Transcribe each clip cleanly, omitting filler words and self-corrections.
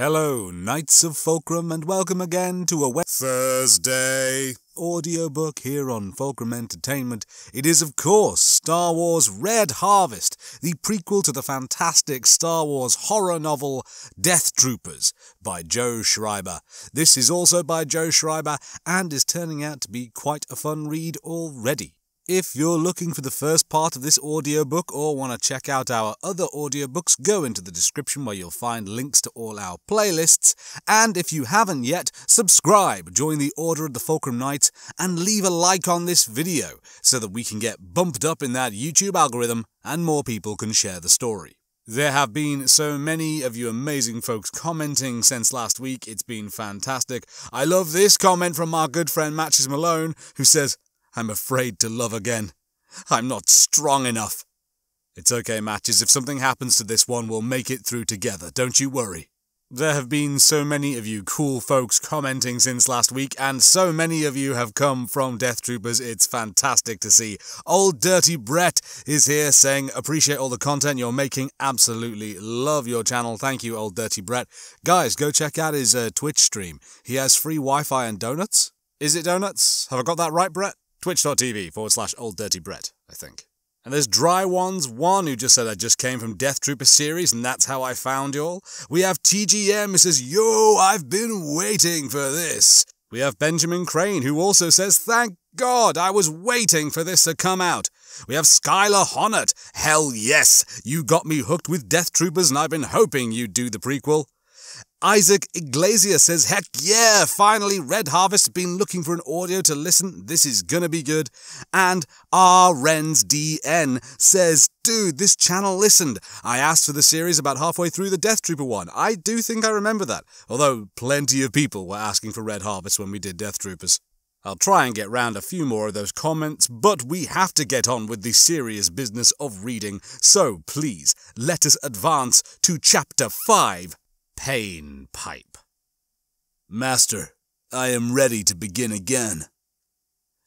Hello, Knights of Fulcrum, and welcome again to a Thursday audiobook here on Fulcrum Entertainment. It is, of course, Star Wars Red Harvest, the prequel to the fantastic Star Wars horror novel Death Troopers by Joe Schreiber. This is also by Joe Schreiber and is turning out to be quite a fun read already. If you're looking for the first part of this audiobook or want to check out our other audiobooks, go into the description where you'll find links to all our playlists. And if you haven't yet, subscribe, join the Order of the Fulcrum Knights, and leave a like on this video so that we can get bumped up in that YouTube algorithm and more people can share the story. There have been so many of you amazing folks commenting since last week. It's been fantastic. I love this comment from our good friend Matches Malone, who says, "I'm afraid to love again. I'm not strong enough." It's okay, Matches. If something happens to this one, we'll make it through together. Don't you worry. There have been so many of you cool folks commenting since last week, and so many of you have come from Death Troopers. It's fantastic to see. Old Dirty Brett is here saying, "Appreciate all the content you're making. Absolutely love your channel." Thank you, Old Dirty Brett. Guys, go check out his Twitch stream. He has free Wi-Fi and donuts. Is it donuts? Have I got that right, Brett? Twitch.tv/Old Dirty Brett, I think. And there's Drywonz1, who just said, "I just came from Death Trooper series, and that's how I found y'all." We have TGM, who says, "Yo, I've been waiting for this." We have Benjamin Crane, who also says, "Thank God, I was waiting for this to come out." We have Skylar Honnett, "Hell yes, you got me hooked with Death Troopers, and I've been hoping you'd do the prequel." Isaac Iglesia says, "Heck yeah, finally Red Harvest, been looking for an audio to listen, this is gonna be good." And RRensDN says, "Dude, this channel listened. I asked for the series about halfway through the Death Trooper one." I do think I remember that, although plenty of people were asking for Red Harvest when we did Death Troopers. I'll try and get round a few more of those comments, but we have to get on with the serious business of reading, so please, let us advance to Chapter 5. Pain Pipe. "Master, I am ready to begin again."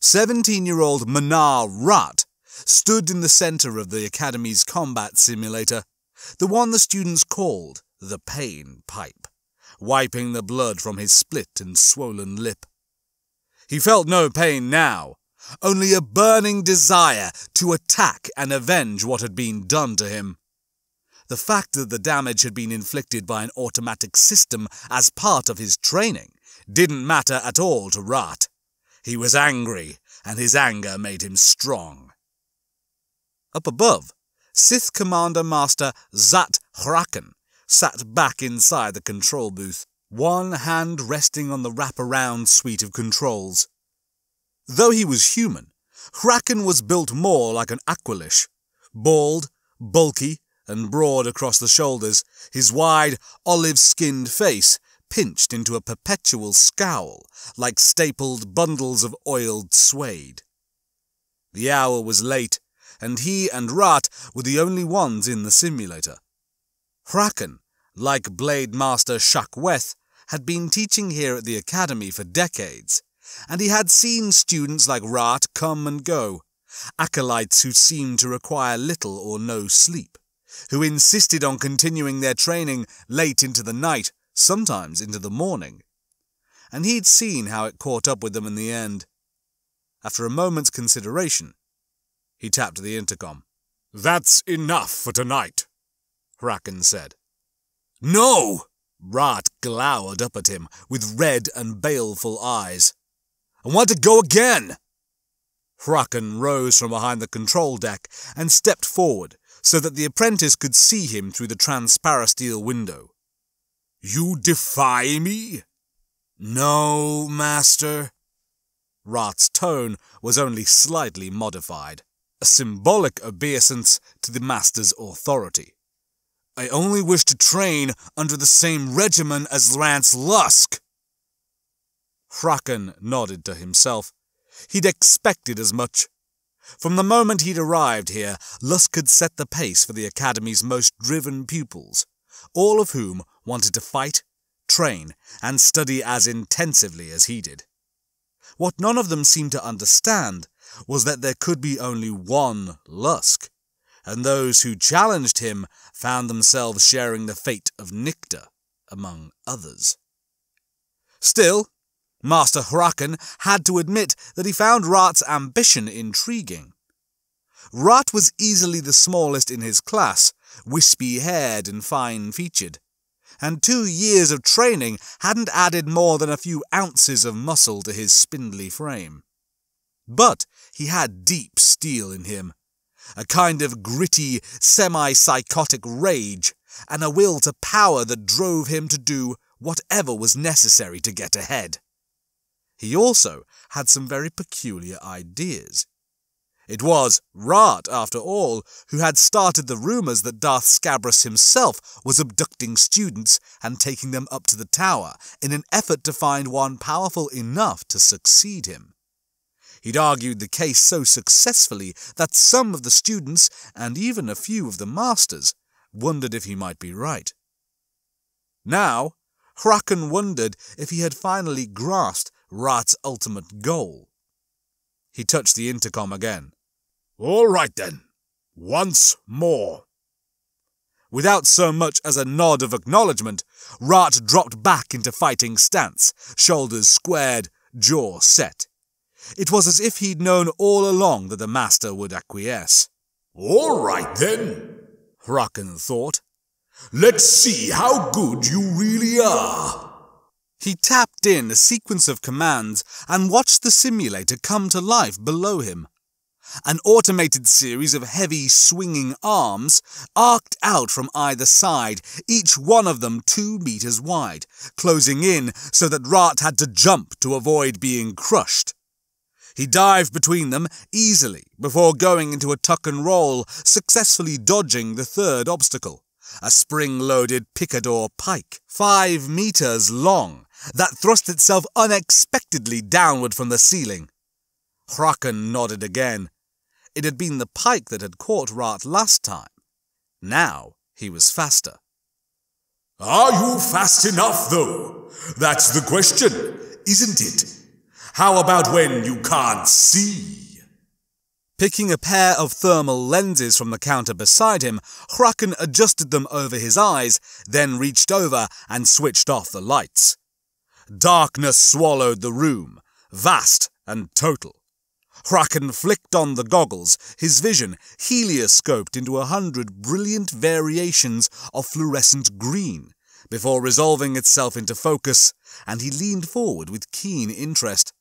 17-year-old Manar Rat stood in the centre of the Academy's combat simulator, the one the students called the Pain Pipe, wiping the blood from his split and swollen lip. He felt no pain now, only a burning desire to attack and avenge what had been done to him. The fact that the damage had been inflicted by an automatic system as part of his training didn't matter at all to Rat. He was angry, and his anger made him strong. Up above, Sith Commander Master Zat Hraken sat back inside the control booth, one hand resting on the wraparound suite of controls. Though he was human, Hraken was built more like an Aquilish, bald, bulky, and broad across the shoulders, his wide, olive-skinned face pinched into a perpetual scowl, like stapled bundles of oiled suede. The hour was late, and he and Rat were the only ones in the simulator. Hraken, like Blade Master Shakweth, had been teaching here at the Academy for decades, and he had seen students like Rat come and go, acolytes who seemed to require little or no sleep, who insisted on continuing their training late into the night, sometimes into the morning. And he'd seen how it caught up with them in the end. After a moment's consideration, he tapped the intercom. "That's enough for tonight," Hraken said. "No!" Rat glowered up at him with red and baleful eyes. "I want to go again!" Hraken rose from behind the control deck and stepped forward, so that the apprentice could see him through the transparasteel window. "You defy me?" "No, master." Rat's tone was only slightly modified, a symbolic obeisance to the master's authority. "I only wish to train under the same regimen as Lance Lusk." Hraken nodded to himself. He'd expected as much. From the moment he'd arrived here, Lusk had set the pace for the Academy's most driven pupils, all of whom wanted to fight, train, and study as intensively as he did. What none of them seemed to understand was that there could be only one Lusk, and those who challenged him found themselves sharing the fate of Nicta, among others. Still, Master Hraken had to admit that he found Rat's ambition intriguing. Rat was easily the smallest in his class, wispy-haired and fine-featured, and 2 years of training hadn't added more than a few ounces of muscle to his spindly frame. But he had deep steel in him, a kind of gritty, semi-psychotic rage, and a will to power that drove him to do whatever was necessary to get ahead. He also had some very peculiar ideas. It was Rat, after all, who had started the rumours that Darth Scabrous himself was abducting students and taking them up to the tower in an effort to find one powerful enough to succeed him. He'd argued the case so successfully that some of the students, and even a few of the masters, wondered if he might be right. Now, Hraken wondered if he had finally grasped Rat's ultimate goal. He touched the intercom again. "All right then, once more." Without so much as a nod of acknowledgement, Rat dropped back into fighting stance, shoulders squared, jaw set. It was as if he'd known all along that the master would acquiesce. "All right then," Hraken thought. "Let's see how good you really are." He tapped in a sequence of commands and watched the simulator come to life below him. An automated series of heavy, swinging arms arced out from either side, each one of them 2 meters wide, closing in so that Rat had to jump to avoid being crushed. He dived between them easily before going into a tuck and roll, successfully dodging the third obstacle, a spring-loaded picador pike, 5 meters long, that thrust itself unexpectedly downward from the ceiling. Hraken nodded again. It had been the pike that had caught Rat last time. Now he was faster. "Are you fast enough, though? That's the question, isn't it? How about when you can't see?" Picking a pair of thermal lenses from the counter beside him, Hraken adjusted them over his eyes, then reached over and switched off the lights. Darkness swallowed the room, vast and total. Hraken flicked on the goggles, his vision helioscoped into 100 brilliant variations of fluorescent green, before resolving itself into focus, and he leaned forward with keen interest.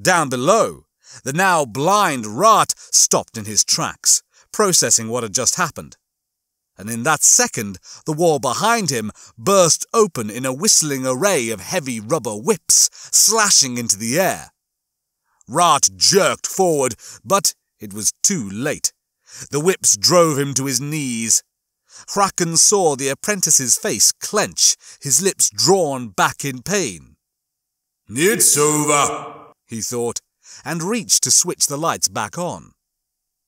Down below, the now blind Rat stopped in his tracks, processing what had just happened. And in that second, the wall behind him burst open in a whistling array of heavy rubber whips, slashing into the air. Rat jerked forward, but it was too late. The whips drove him to his knees. Hraken saw the apprentice's face clench, his lips drawn back in pain. "It's over," he thought, and reached to switch the lights back on.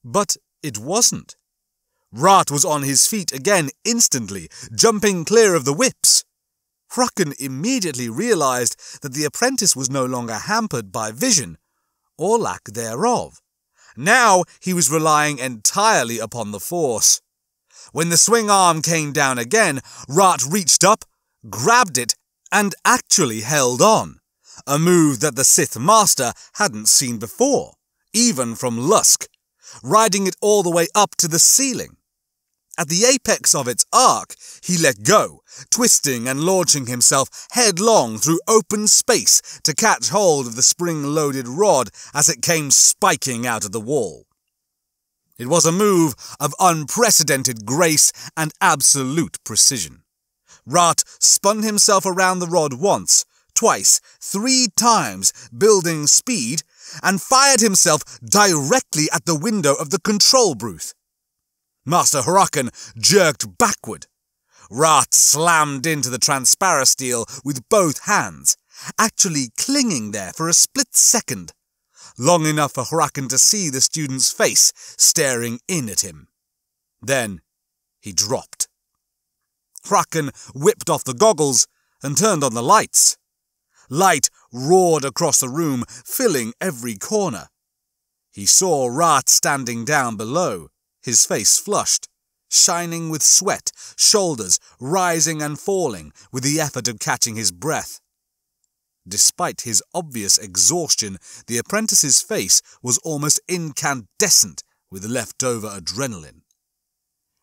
But it wasn't. Rat was on his feet again instantly, jumping clear of the whips. Hraken immediately realized that the apprentice was no longer hampered by vision, or lack thereof. Now he was relying entirely upon the force. When the swing arm came down again, Rat reached up, grabbed it, and actually held on. A move that the Sith Master hadn't seen before, even from Lusk, riding it all the way up to the ceiling. At the apex of its arc, he let go, twisting and launching himself headlong through open space to catch hold of the spring-loaded rod as it came spiking out of the wall. It was a move of unprecedented grace and absolute precision. Rat spun himself around the rod once, twice, 3 times, building speed, and fired himself directly at the window of the control booth. Master Hraken jerked backward. Rat slammed into the transparasteel with both hands, actually clinging there for a split second, long enough for Hraken to see the student's face staring in at him. Then he dropped. Hraken whipped off the goggles and turned on the lights. Light roared across the room, filling every corner. He saw Rat standing down below, his face flushed. shining with sweat, shoulders rising and falling with the effort of catching his breath. Despite his obvious exhaustion, the apprentice's face was almost incandescent with leftover adrenaline.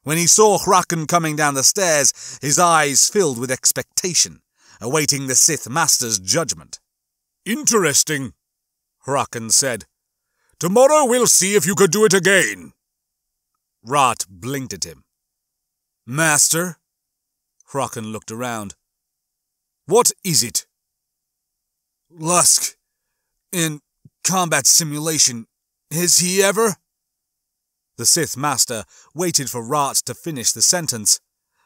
When he saw Hraken coming down the stairs, his eyes filled with expectation, awaiting the Sith Master's judgment. "Interesting," Hraken said. "Tomorrow we'll see if you could do it again." Rat blinked at him. "Master?" Hraken looked around. "What is it?" "Lusk. In combat simulation. Is he ever?" The Sith Master waited for Rat to finish the sentence,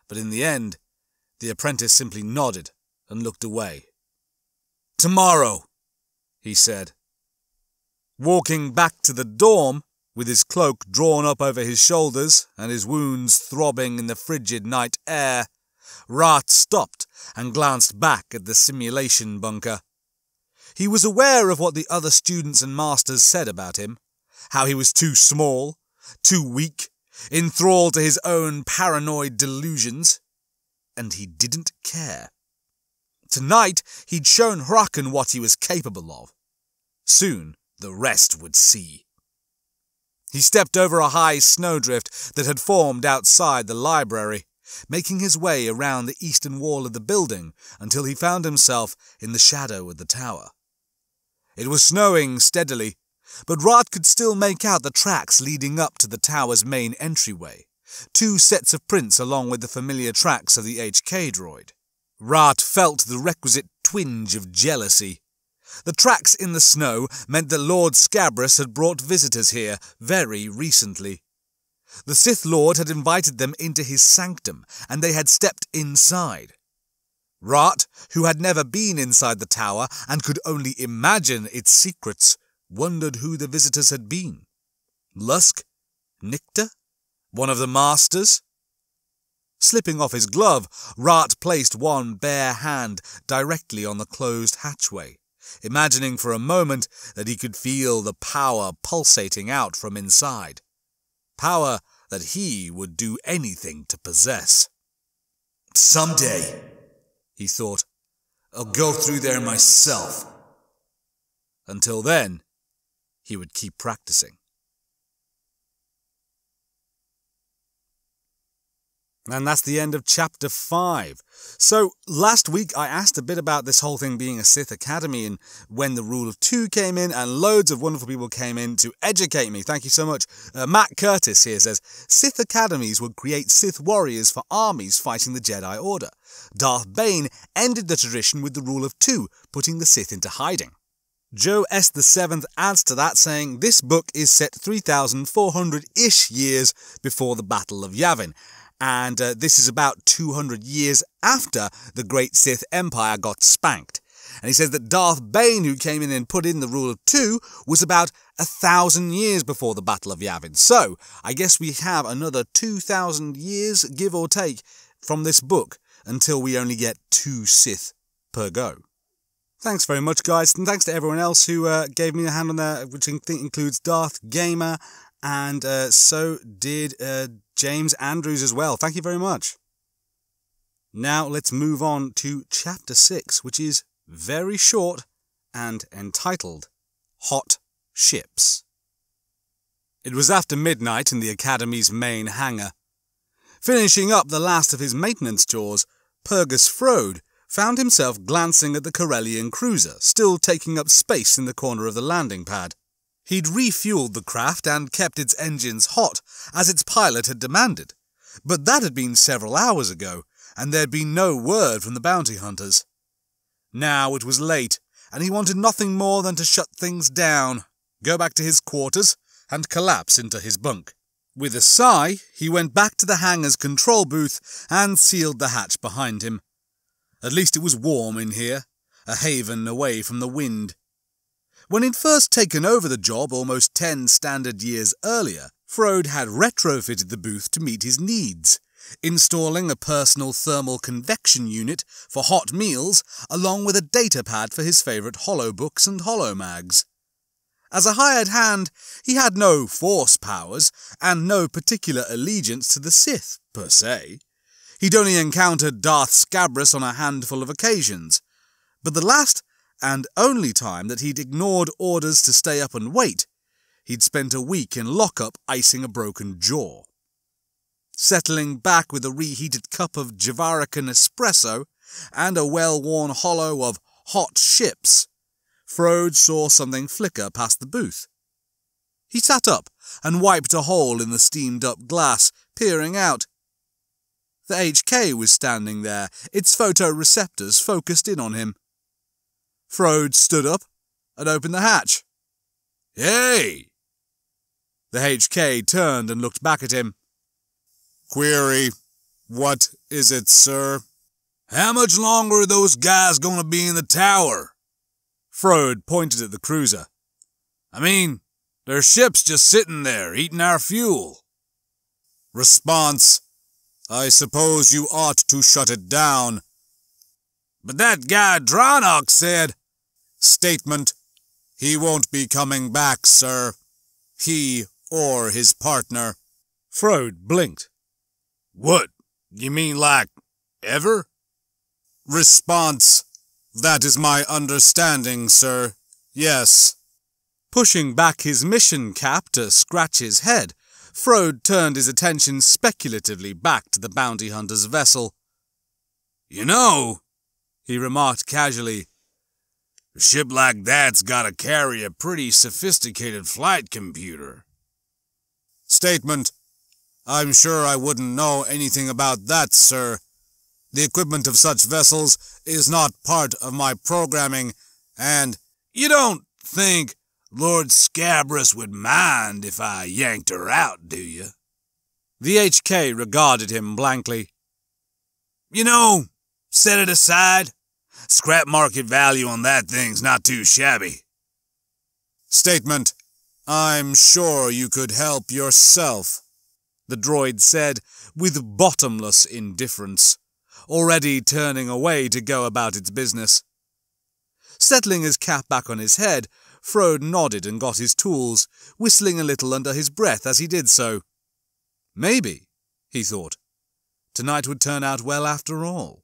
but in the end, the apprentice simply nodded and looked away. "Tomorrow," he said. Walking back to the dorm, with his cloak drawn up over his shoulders and his wounds throbbing in the frigid night air, Rat stopped and glanced back at the simulation bunker. He was aware of what the other students and masters said about him, how he was too small, too weak, enthralled to his own paranoid delusions, and he didn't care. Tonight, he'd shown Hraken what he was capable of. Soon, the rest would see. He stepped over a high snowdrift that had formed outside the library, making his way around the eastern wall of the building until he found himself in the shadow of the tower. It was snowing steadily, but Rat could still make out the tracks leading up to the tower's main entryway, two sets of prints along with the familiar tracks of the HK droid. Rat felt the requisite twinge of jealousy. The tracks in the snow meant that Lord Scabrous had brought visitors here very recently. The Sith Lord had invited them into his sanctum, and they had stepped inside. Rat, who had never been inside the tower and could only imagine its secrets, wondered who the visitors had been. Lusk? Nicta? One of the masters? Slipping off his glove, Rat placed one bare hand directly on the closed hatchway, imagining for a moment that he could feel the power pulsating out from inside. Power that he would do anything to possess. "Someday," he thought, "I'll go through there myself." Until then, he would keep practicing. And that's the end of Chapter 5. So, last week I asked a bit about this whole thing being a Sith Academy and when the Rule of Two came in, and loads of wonderful people came in to educate me. Thank you so much. Matt Curtis here says, "Sith Academies would create Sith warriors for armies fighting the Jedi Order. Darth Bane ended the tradition with the Rule of Two, putting the Sith into hiding." Joe S. the Seventh adds to that, saying, "This book is set 3,400-ish years before the Battle of Yavin. And this is about 200 years after the Great Sith Empire got spanked." And he says that Darth Bane, who came in and put in the Rule of Two, was about 1,000 years before the Battle of Yavin. So, I guess we have another 2,000 years, give or take, from this book, until we only get 2 Sith per go. Thanks very much, guys, and thanks to everyone else who gave me a hand on there, which includes Darth Gamer, and so did James Andrews as well. Thank you very much. Now let's move on to Chapter 6, which is very short and entitled Hot Ships. It was after midnight in the Academy's main hangar. Finishing up the last of his maintenance chores, Pergus Frode found himself glancing at the Corellian cruiser, still taking up space in the corner of the landing pad. He'd refueled the craft and kept its engines hot, as its pilot had demanded. But that had been several hours ago, and there'd been no word from the bounty hunters. Now it was late, and he wanted nothing more than to shut things down, go back to his quarters, and collapse into his bunk. With a sigh, he went back to the hangar's control booth and sealed the hatch behind him. At least it was warm in here, a haven away from the wind. When he'd first taken over the job almost 10 standard years earlier, Frode had retrofitted the booth to meet his needs, installing a personal thermal convection unit for hot meals, along with a datapad for his favourite holobooks and holomags. As a hired hand, he had no force powers and no particular allegiance to the Sith, per se. He'd only encountered Darth Scabrous on a handful of occasions, but the last and only time that he'd ignored orders to stay up and wait, he'd spent a week in lockup icing a broken jaw. Settling back with a reheated cup of Javarican espresso and a well-worn hollow of hot ships, Frode saw something flicker past the booth. He sat up and wiped a hole in the steamed-up glass, peering out. The HK was standing there, its photoreceptors focused in on him. Frode stood up and opened the hatch. "Hey!" The HK turned and looked back at him. "Query, what is it, sir?" "How much longer are those guys gonna be in the tower?" Frode pointed at the cruiser. "I mean, their ship's just sitting there, eating our fuel." Response, "I suppose you ought to shut it down." "But that guy Dronok said—" Statement, "He won't be coming back, sir. He or his partner." Frode blinked. "What? You mean like, ever?" Response, "That is my understanding, sir. Yes." Pushing back his mission cap to scratch his head, Frode turned his attention speculatively back to the bounty hunter's vessel. "You know," he remarked casually, "a ship like that's gotta carry a pretty sophisticated flight computer." Statement, "I'm sure I wouldn't know anything about that, sir. The equipment of such vessels is not part of my programming, and—" "You don't think Lord Scabrous would mind if I yanked her out, do you?" The HK regarded him blankly. "You know, set it aside. Scrap market value on that thing's not too shabby." Statement, "I'm sure you could help yourself," the droid said with bottomless indifference, already turning away to go about its business. Settling his cap back on his head, Frode nodded and got his tools, whistling a little under his breath as he did so. Maybe, he thought, tonight would turn out well after all.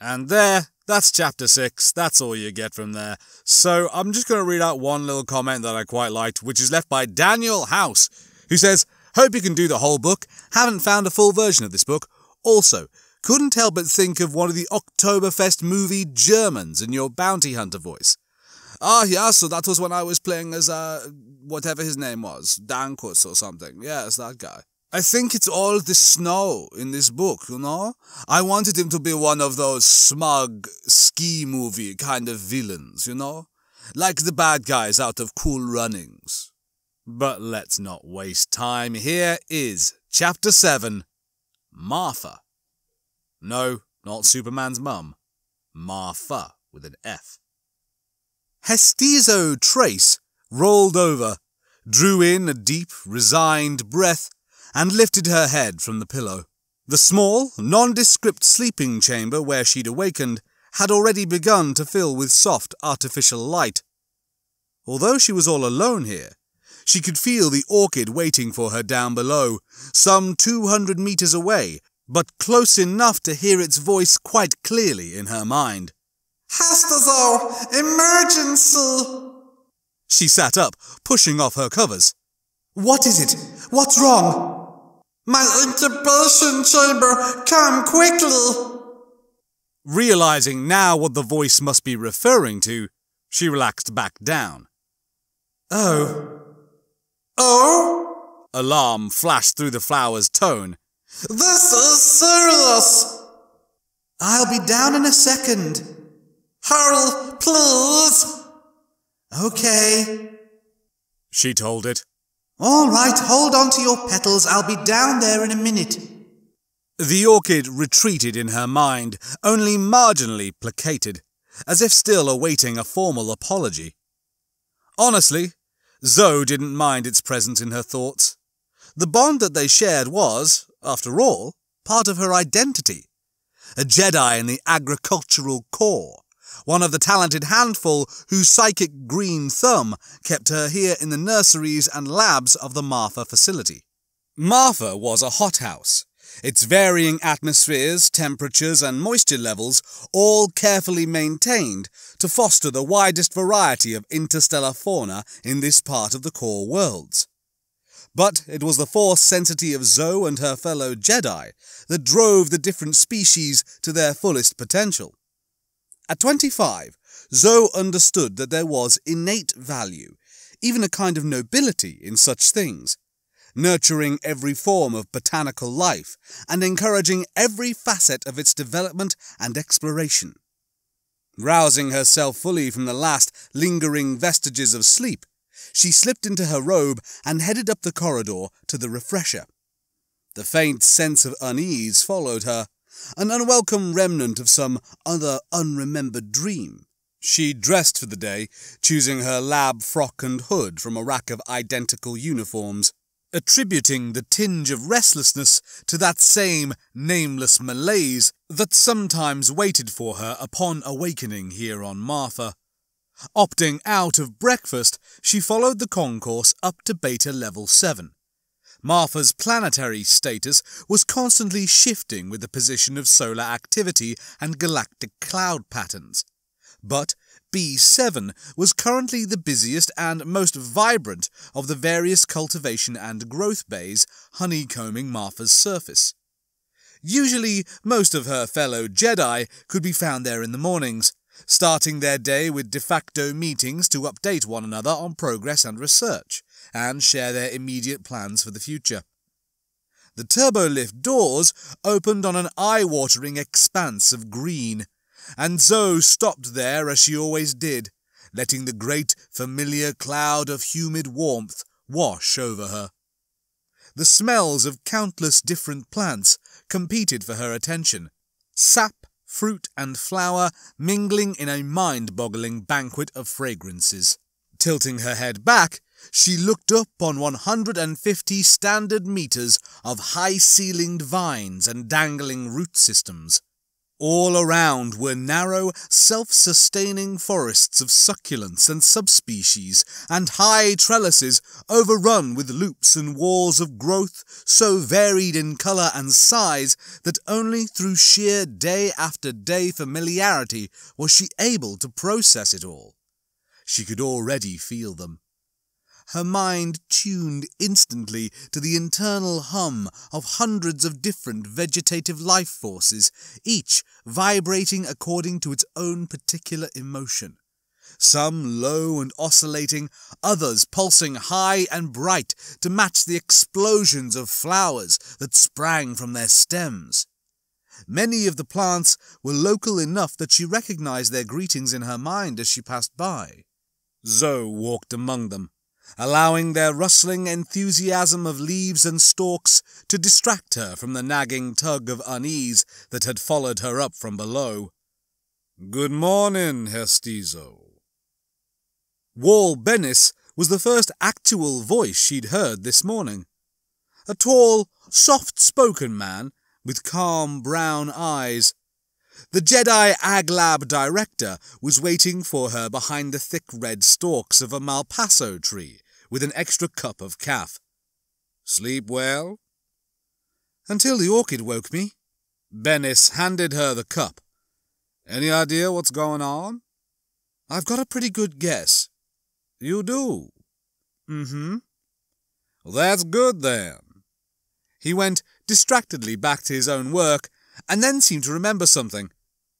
And there, that's chapter 6, that's all you get from there. So I'm just going to read out one little comment that I quite liked, which is left by Daniel House, who says, "Hope you can do the whole book. Haven't found a full version of this book. Also, couldn't help but think of one of the Oktoberfest movie Germans in your bounty hunter voice. Ah, yeah, so that was when I was playing as, whatever his name was, Dankus or something. Yeah, it's that guy. I think it's all the snow in this book, you know? I wanted him to be one of those smug, ski movie kind of villains, you know? Like the bad guys out of Cool Runnings." But let's not waste time. Here is Chapter 7, Marfa. No, not Superman's mum. Marfa, with an F. Hestizo Trace rolled over, drew in a deep, resigned breath, and lifted her head from the pillow. The small, nondescript sleeping chamber where she'd awakened had already begun to fill with soft, artificial light. Although she was all alone here, she could feel the orchid waiting for her down below, some 200 meters away, but close enough to hear its voice quite clearly in her mind. "Hestizo, emergency!" She sat up, pushing off her covers. "What is it? What's wrong?" "My incubation chamber, come quickly!" Realizing now what the voice must be referring to, she relaxed back down. "Oh. Oh?" Alarm flashed through the flower's tone. "This is serious!" "I'll be down in a second." "Hurry, please!" "Okay," she told it. "All right, hold on to your petals, I'll be down there in a minute." The orchid retreated in her mind, only marginally placated, as if still awaiting a formal apology. Honestly, Zoe didn't mind its presence in her thoughts. The bond that they shared was, after all, part of her identity. A Jedi in the agricultural corps, one of the talented handful whose psychic green thumb kept her here in the nurseries and labs of the Marfa facility. Marfa was a hothouse, its varying atmospheres, temperatures and moisture levels all carefully maintained to foster the widest variety of interstellar fauna in this part of the core worlds. But it was the Force-sensitivity of Zoe and her fellow Jedi that drove the different species to their fullest potential. At 25, Zoe understood that there was innate value, even a kind of nobility in such things, nurturing every form of botanical life and encouraging every facet of its development and exploration. Rousing herself fully from the last lingering vestiges of sleep, she slipped into her robe and headed up the corridor to the refresher. The faint sense of unease followed her, an unwelcome remnant of some other unremembered dream. She dressed for the day, choosing her lab frock and hood from a rack of identical uniforms, attributing the tinge of restlessness to that same nameless malaise that sometimes waited for her upon awakening here on Marfa. Opting out of breakfast, she followed the concourse up to Beta Level 7. Marfa's planetary status was constantly shifting with the position of solar activity and galactic cloud patterns. But B7 was currently the busiest and most vibrant of the various cultivation and growth bays honeycombing Marfa's surface. Usually, most of her fellow Jedi could be found there in the mornings, starting their day with de facto meetings to update one another on progress and research, and share their immediate plans for the future. The turbolift doors opened on an eye-watering expanse of green, and Zoe stopped there as she always did, letting the great familiar cloud of humid warmth wash over her. The smells of countless different plants competed for her attention, sap, fruit and flower mingling in a mind-boggling banquet of fragrances. Tilting her head back, she looked up on 150 standard meters of high-ceilinged vines and dangling root systems. All around were narrow, self-sustaining forests of succulents and subspecies, and high trellises overrun with loops and walls of growth so varied in colour and size that only through sheer day-after-day familiarity was she able to process it all. She could already feel them. Her mind tuned instantly to the internal hum of hundreds of different vegetative life forces, each vibrating according to its own particular emotion. Some low and oscillating, others pulsing high and bright to match the explosions of flowers that sprang from their stems. Many of the plants were local enough that she recognized their greetings in her mind as she passed by. Zoe walked among them, allowing their rustling enthusiasm of leaves and stalks to distract her from the nagging tug of unease that had followed her up from below. "Good morning, Hestizo." Wall Bennis was the first actual voice she'd heard this morning. A tall, soft-spoken man with calm brown eyes. The Jedi Aglab director was waiting for her behind the thick red stalks of a Malpaso tree, with an extra cup of caf. "Sleep well?" "Until the orchid woke me." Bennis handed her the cup. "Any idea what's going on?" "I've got a pretty good guess." "You do?" "Mm-hmm." "Well, that's good, then." He went distractedly back to his own work, and then seemed to remember something.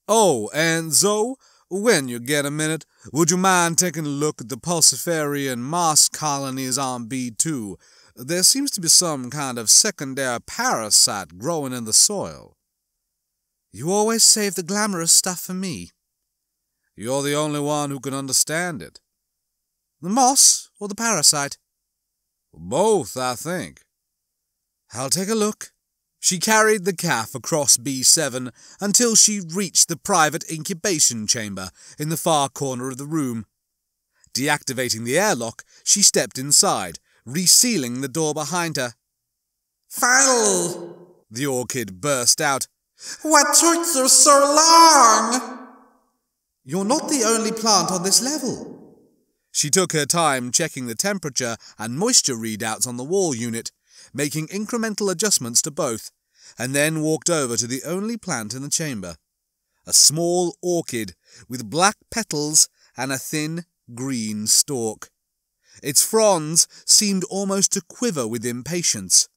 "Oh, and Zoe, when you get a minute, would you mind taking a look at the Pulsiferian moss colonies on B2? There seems to be some kind of secondary parasite growing in the soil." "You always save the glamorous stuff for me." "You're the only one who can understand it." "The moss or the parasite?" "Both, I think." "I'll take a look." She carried the calf across B7 until she reached the private incubation chamber in the far corner of the room. Deactivating the airlock, she stepped inside, resealing the door behind her. "Foul!" the orchid burst out. "What took you so long?" You're not the only plant on this level. She took her time checking the temperature and moisture readouts on the wall unit, making incremental adjustments to both, and then walked over to the only plant in the chamber. A small orchid with black petals and a thin green stalk. Its fronds seemed almost to quiver with impatience.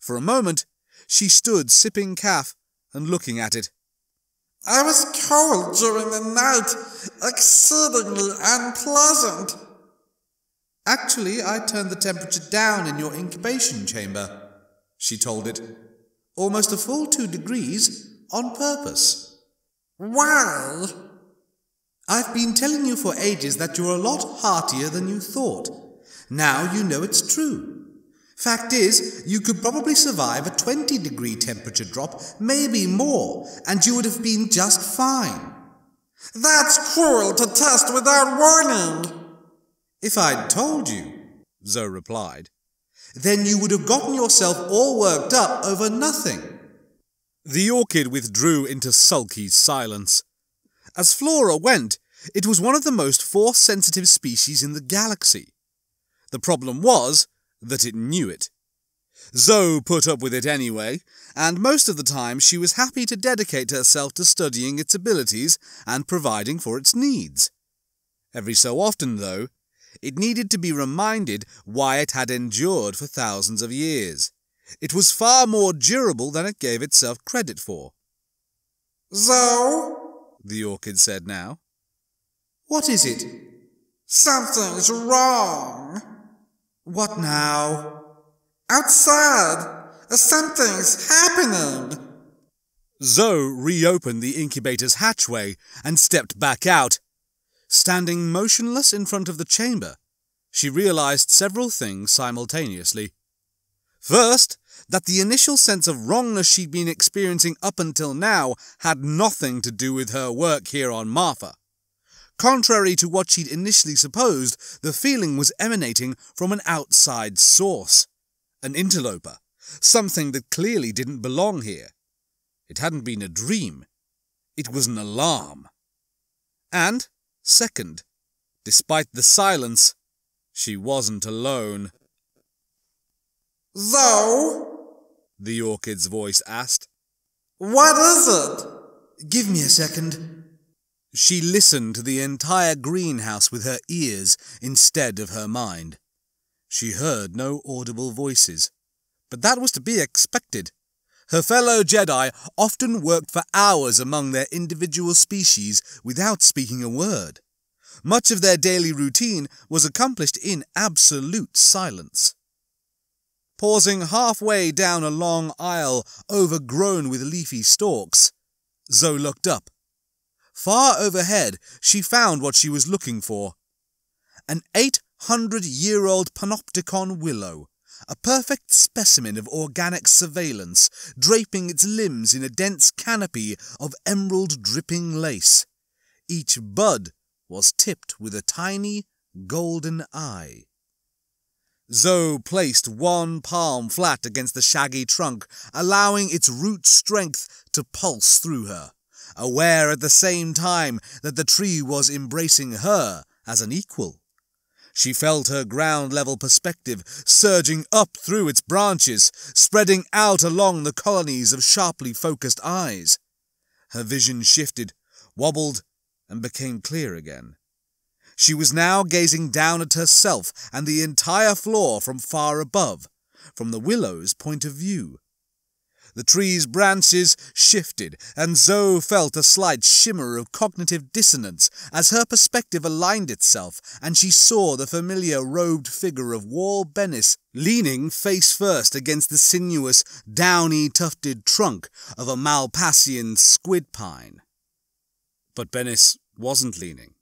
For a moment, she stood sipping caff and looking at it. I was cold during the night, exceedingly unpleasant. Actually, I turned the temperature down in your incubation chamber, she told it. Almost a full 2 degrees on purpose. Why? I've been telling you for ages that you're a lot heartier than you thought. Now you know it's true. Fact is, you could probably survive a 20-degree temperature drop, maybe more, and you would have been just fine. That's cruel to test without warning. If I'd told you, Zoe replied, then you would have gotten yourself all worked up over nothing. The orchid withdrew into sulky silence. As Flora went, it was one of the most force-sensitive species in the galaxy. The problem was that it knew it. Zoe put up with it anyway, and most of the time she was happy to dedicate herself to studying its abilities and providing for its needs. Every so often, though, it needed to be reminded why it had endured for thousands of years. It was far more durable than it gave itself credit for. Zoe, the orchid said now. What is it? Something's wrong. What now? Outside! Something's happening! Zoe reopened the incubator's hatchway and stepped back out. Standing motionless in front of the chamber, she realized several things simultaneously. First, that the initial sense of wrongness she'd been experiencing up until now had nothing to do with her work here on Marfa. Contrary to what she'd initially supposed, the feeling was emanating from an outside source. An interloper. Something that clearly didn't belong here. It hadn't been a dream. It was an alarm. And, second, despite the silence, she wasn't alone. Zoe? The orchid's voice asked. What is it? Give me a second. She listened to the entire greenhouse with her ears instead of her mind. She heard no audible voices, but that was to be expected. Her fellow Jedi often worked for hours among their individual species without speaking a word. Much of their daily routine was accomplished in absolute silence. Pausing halfway down a long aisle overgrown with leafy stalks, Zoe looked up. Far overhead, she found what she was looking for. An 800-year-old panopticon willow, a perfect specimen of organic surveillance, draping its limbs in a dense canopy of emerald-dripping lace. Each bud was tipped with a tiny golden eye. Zoe placed one palm flat against the shaggy trunk, allowing its root strength to pulse through her, aware at the same time that the tree was embracing her as an equal. She felt her ground-level perspective surging up through its branches, spreading out along the colonies of sharply focused eyes. Her vision shifted, wobbled, and became clear again. She was now gazing down at herself and the entire floor from far above, from the willow's point of view. The tree's branches shifted, and Zoe felt a slight shimmer of cognitive dissonance as her perspective aligned itself and she saw the familiar robed figure of Wall Bennis leaning face-first against the sinuous, downy-tufted trunk of a Malpasian squid pine. But Bennis wasn't leaning.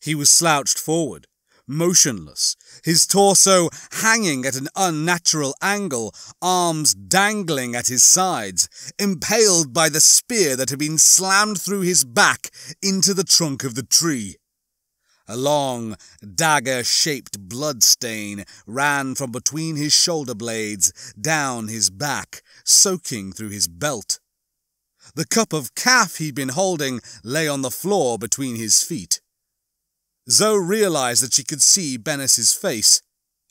He was slouched forward, motionless, his torso hanging at an unnatural angle, arms dangling at his sides, impaled by the spear that had been slammed through his back into the trunk of the tree. A long, dagger-shaped bloodstain ran from between his shoulder blades down his back, soaking through his belt. The cup of calf he'd been holding lay on the floor between his feet. Zoe realized that she could see Bennis's face.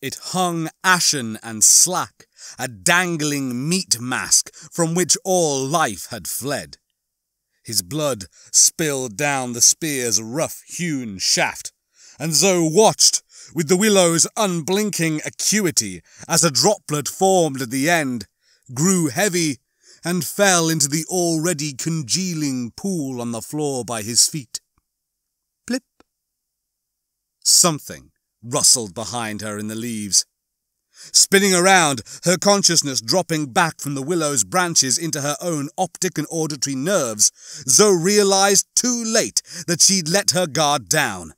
It hung ashen and slack, a dangling meat mask from which all life had fled. His blood spilled down the spear's rough-hewn shaft, and Zoe watched with the willow's unblinking acuity as a droplet formed at the end, grew heavy, and fell into the already congealing pool on the floor by his feet. Plip! Something rustled behind her in the leaves. Spinning around, her consciousness dropping back from the willow's branches into her own optic and auditory nerves, Zoe realized too late that she'd let her guard down.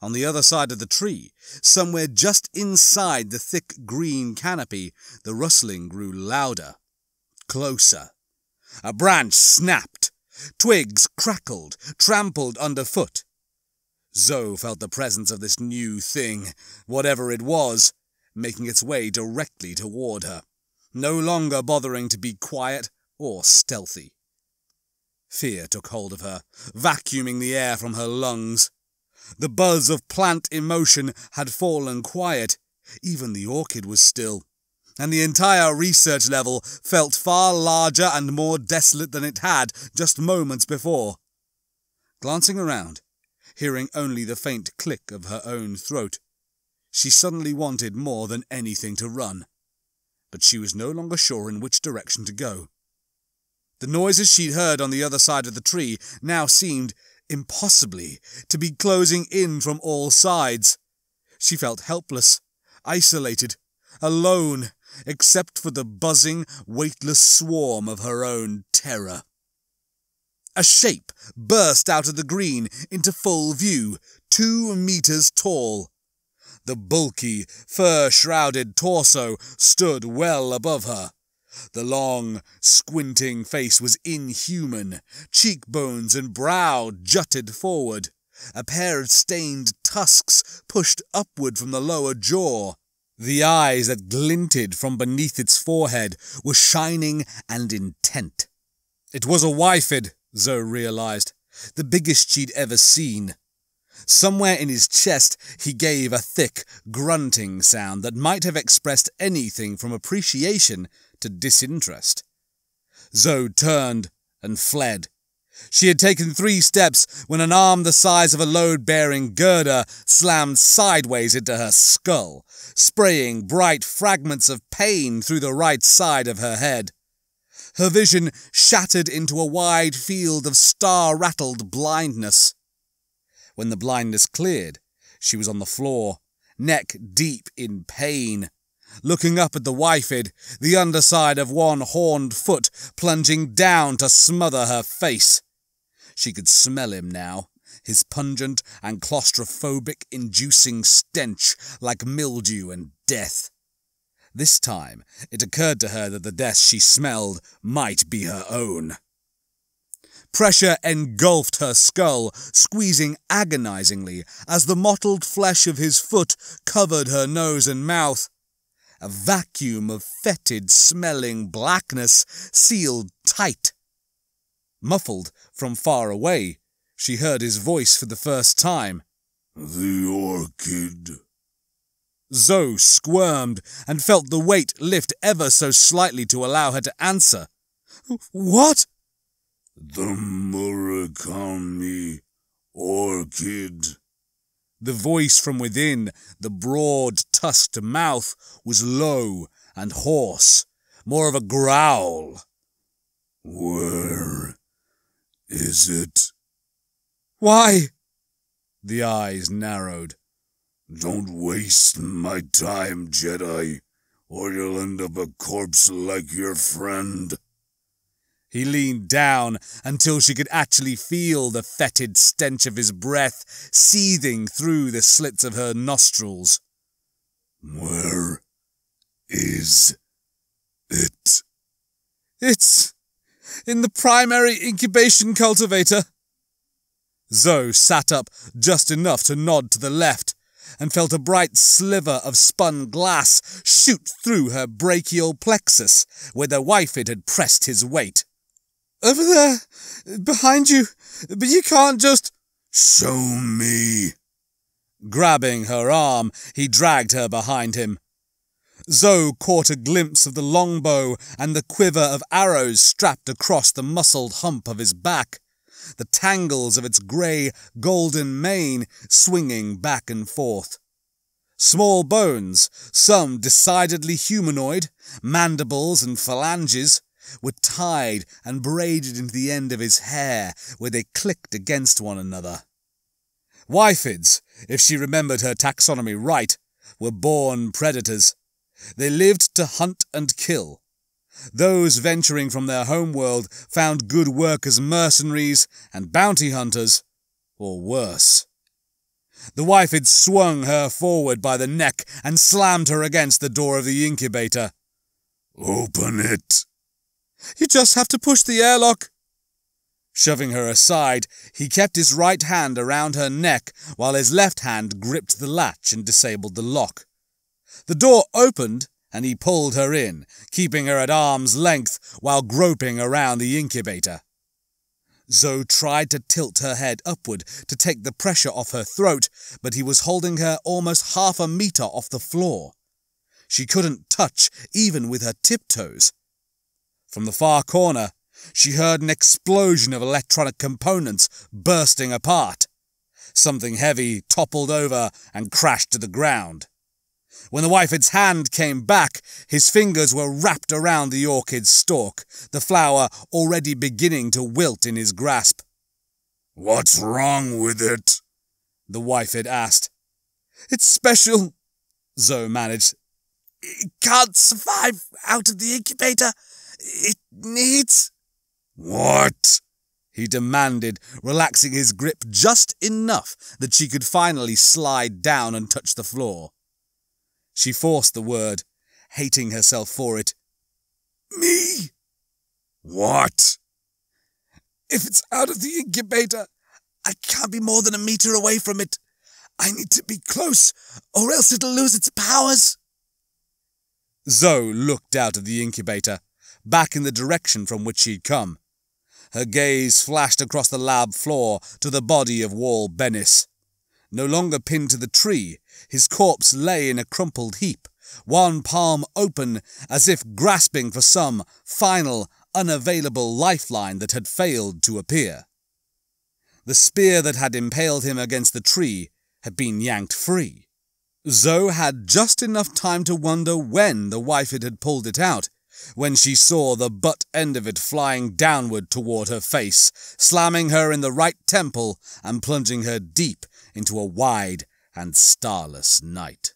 On the other side of the tree, somewhere just inside the thick green canopy, the rustling grew louder, closer. A branch snapped. Twigs crackled, trampled underfoot. Zoe felt the presence of this new thing, whatever it was, making its way directly toward her, no longer bothering to be quiet or stealthy. Fear took hold of her, vacuuming the air from her lungs. The buzz of plant emotion had fallen quiet, even the orchid was still, and the entire research level felt far larger and more desolate than it had just moments before. Glancing around, hearing only the faint click of her own throat, she suddenly wanted more than anything to run, but she was no longer sure in which direction to go. The noises she'd heard on the other side of the tree now seemed impossibly to be closing in from all sides. She felt helpless, isolated, alone, except for the buzzing, weightless swarm of her own terror. A shape burst out of the green into full view, 2 meters tall. The bulky, fur-shrouded torso stood well above her. The long, squinting face was inhuman, cheekbones and brow jutted forward. A pair of stained tusks pushed upward from the lower jaw. The eyes that glinted from beneath its forehead were shining and intent. It was a Wyfid, Zoe realized, the biggest she'd ever seen. Somewhere in his chest he gave a thick, grunting sound that might have expressed anything from appreciation to disinterest. Zoe turned and fled. She had taken 3 steps when an arm the size of a load-bearing girder slammed sideways into her skull, spraying bright fragments of pain through the right side of her head. Her vision shattered into a wide field of star-rattled blindness. When the blindness cleared, she was on the floor, neck deep in pain, looking up at the Wyfid, the underside of one horned foot plunging down to smother her face. She could smell him now, his pungent and claustrophobic-inducing stench like mildew and death. This time, it occurred to her that the death she smelled might be her own. Pressure engulfed her skull, squeezing agonizingly as the mottled flesh of his foot covered her nose and mouth. A vacuum of fetid-smelling blackness sealed tight. Muffled from far away, she heard his voice for the first time. "The orchid." Zoe squirmed and felt the weight lift ever so slightly to allow her to answer. "What?" "The Murakami orchid." The voice from within the broad-tusked mouth was low and hoarse, more of a growl. "Where is it?" "Why?" The eyes narrowed. "Don't waste my time, Jedi, or you'll end up a corpse like your friend." He leaned down until she could actually feel the fetid stench of his breath seething through the slits of her nostrils. "Where is it?" "It's in the primary incubation cultivator." Zoe sat up just enough to nod to the left and felt a bright sliver of spun glass shoot through her brachial plexus where the Wyfid had pressed his weight. Over there, behind you, but you can't just... Show me. Grabbing her arm, he dragged her behind him. Zoe caught a glimpse of the longbow and the quiver of arrows strapped across the muscled hump of his back, the tangles of its grey, golden mane swinging back and forth. Small bones, some decidedly humanoid, mandibles and phalanges, were tied and braided into the end of his hair, where they clicked against one another. Wyfids, if she remembered her taxonomy right, were born predators. They lived to hunt and kill. Those venturing from their homeworld found good work as mercenaries and bounty hunters, or worse. The Wyfid swung her forward by the neck and slammed her against the door of the incubator. Open it! You just have to push the airlock. Shoving her aside, he kept his right hand around her neck while his left hand gripped the latch and disabled the lock. The door opened and he pulled her in, keeping her at arm's length while groping around the incubator. Zoe tried to tilt her head upward to take the pressure off her throat, but he was holding her almost 1/2 meter off the floor. She couldn't touch even with her tiptoes. From the far corner, she heard an explosion of electronic components bursting apart. Something heavy toppled over and crashed to the ground. When the Wyfid's hand came back, his fingers were wrapped around the orchid's stalk, the flower already beginning to wilt in his grasp. "What's wrong with it?" the Wyfid asked. "It's special," Zoe managed. "It can't survive out of the incubator. It needs..." "What?" he demanded, relaxing his grip just enough that she could finally slide down and touch the floor. She forced the word, hating herself for it. "Me!" "What?" "If it's out of the incubator, I can't be more than 1 meter away from it. I need to be close, or else it'll lose its powers." Zoe looked out of the incubator, back in the direction from which she'd come. Her gaze flashed across the lab floor to the body of Wall Bennis. No longer pinned to the tree, his corpse lay in a crumpled heap, one palm open as if grasping for some final, unavailable lifeline that had failed to appear. The spear that had impaled him against the tree had been yanked free. Zoe had just enough time to wonder when the Wyfid had pulled it out, when she saw the butt end of it flying downward toward her face, slamming her in the right temple and plunging her deep into a wide and starless night.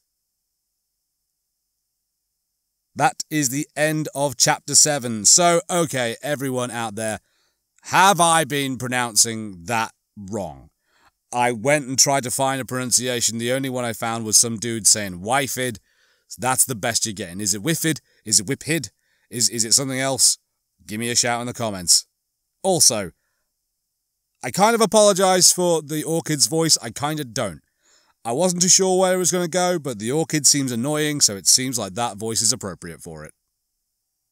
That is the end of Chapter 7. So, okay, everyone out there, have I been pronouncing that wrong? I went and tried to find a pronunciation. The only one I found was some dude saying Wyfid. So that's the best you're getting. Is it Wyfid? Is it Wyfid? Is it something else? Give me a shout in the comments. Also, I kind of apologise for the orchid's voice. I kind of don't. I wasn't too sure where it was going to go, but the orchid seems annoying, so it seems like that voice is appropriate for it.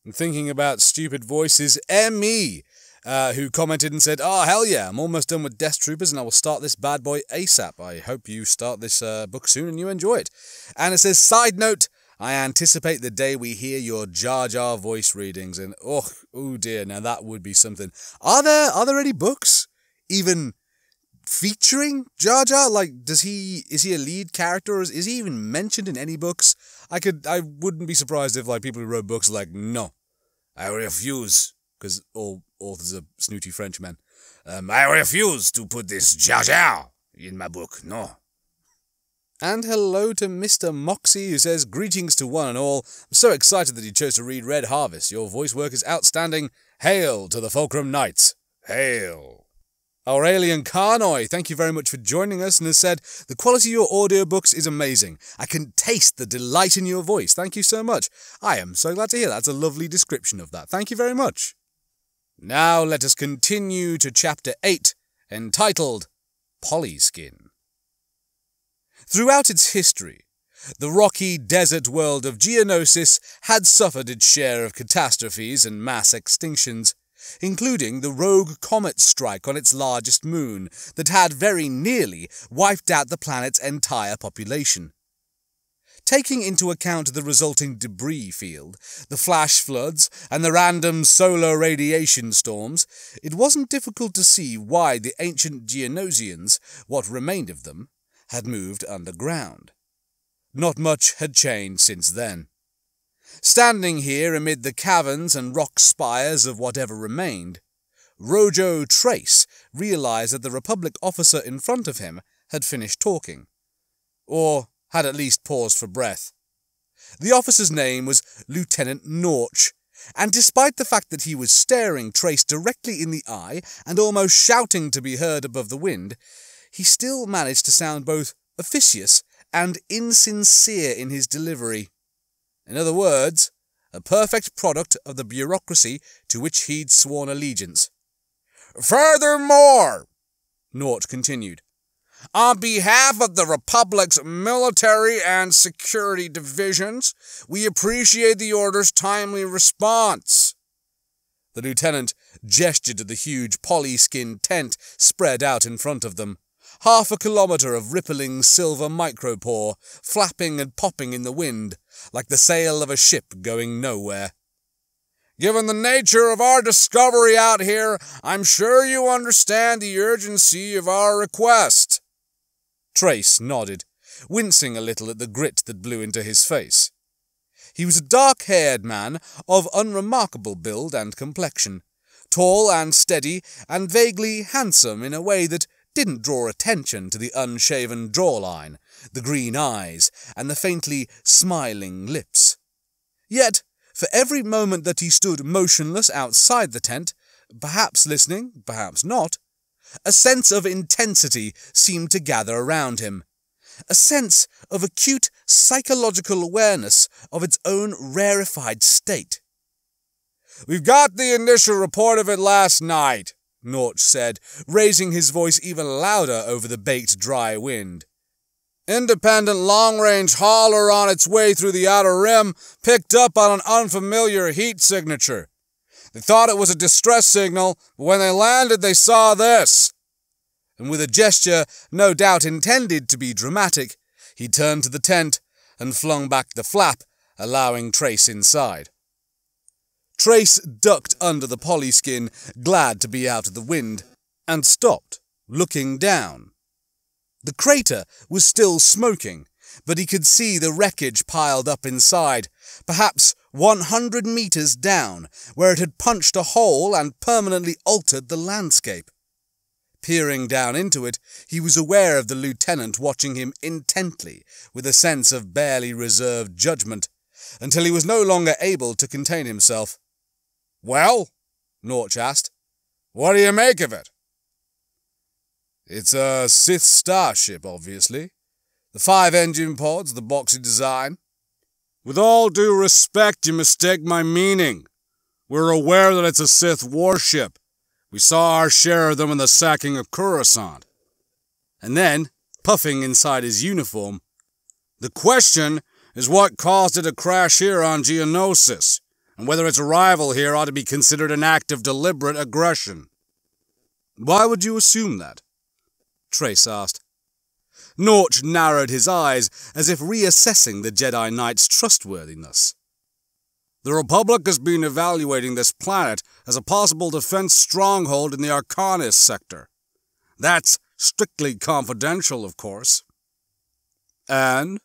And thinking about stupid voices, Emmy, who commented and said, "Oh, hell yeah, I'm almost done with Death Troopers and I will start this bad boy ASAP. I hope you start this book soon and you enjoy it." And it says, "Side note, I anticipate the day we hear your Jar Jar voice readings." And oh dear, now that would be something. Are there any books even featuring Jar Jar? Like, is he a lead character, or is he even mentioned in any books? I wouldn't be surprised if like people who wrote books are like, "No, I refuse," because all authors are snooty Frenchmen. "I refuse to put this Jar Jar in my book. No." And hello to Mr. Moxie, who says, "Greetings to one and all. I'm so excited that you chose to read Red Harvest. Your voice work is outstanding. Hail to the Fulcrum Knights. Hail." Aurelian Carnoy, thank you very much for joining us, and has said, "The quality of your audiobooks is amazing. I can taste the delight in your voice. Thank you so much." I am so glad to hear that. That's a lovely description of that. Thank you very much. Now let us continue to Chapter 8, entitled Polyskin. Throughout its history, the rocky desert world of Geonosis had suffered its share of catastrophes and mass extinctions, including the rogue comet strike on its largest moon that had very nearly wiped out the planet's entire population. Taking into account the resulting debris field, the flash floods, and the random solar radiation storms, it wasn't difficult to see why the ancient Geonosians, what remained of them, had moved underground. Not much had changed since then. Standing here amid the caverns and rock spires of whatever remained, Hestizo Trace realized that the Republic officer in front of him had finished talking. Or had at least paused for breath. The officer's name was Lieutenant Norch, and despite the fact that he was staring Trace directly in the eye and almost shouting to be heard above the wind, he still managed to sound both officious and insincere in his delivery. In other words, a perfect product of the bureaucracy to which he'd sworn allegiance. "Furthermore," Norch continued, "on behalf of the Republic's military and security divisions, we appreciate the Order's timely response." The lieutenant gestured to the huge poly-skinned tent spread out in front of them, 1/2 kilometre of rippling silver micropore, flapping and popping in the wind, like the sail of a ship going nowhere. "Given the nature of our discovery out here, I'm sure you understand the urgency of our request." Trace nodded, wincing a little at the grit that blew into his face. He was a dark-haired man of unremarkable build and complexion, tall and steady and vaguely handsome in a way that didn't draw attention to the unshaven jawline, the green eyes, and the faintly smiling lips. Yet, for every moment that he stood motionless outside the tent, perhaps listening, perhaps not, a sense of intensity seemed to gather around him, a sense of acute psychological awareness of its own rarefied state. "We've got the initial report of it last night," Norch said, raising his voice even louder over the baked dry wind. "Independent long-range hauler on its way through the Outer Rim picked up on an unfamiliar heat signature. They thought it was a distress signal, but when they landed they saw this." And with a gesture no doubt intended to be dramatic, he turned to the tent and flung back the flap, allowing Trace inside. Trace ducked under the polyskin, glad to be out of the wind, and stopped, looking down. The crater was still smoking, but he could see the wreckage piled up inside, perhaps 100 metres down, where it had punched a hole and permanently altered the landscape. Peering down into it, he was aware of the lieutenant watching him intently, with a sense of barely reserved judgment, until he was no longer able to contain himself. "Well?" Norch asked. "What do you make of it?" "It's a Sith starship, obviously. The 5 engine pods, the boxy design." "With all due respect, you mistake my meaning. We're aware that it's a Sith warship. We saw our share of them in the sacking of Coruscant." And then, puffing inside his uniform, "The question is what caused it to crash here on Geonosis, and whether its arrival here ought to be considered an act of deliberate aggression." "Why would you assume that?" Trace asked. Norch narrowed his eyes, as if reassessing the Jedi Knight's trustworthiness. "The Republic has been evaluating this planet as a possible defense stronghold in the Arcanis sector. That's strictly confidential, of course." "And?"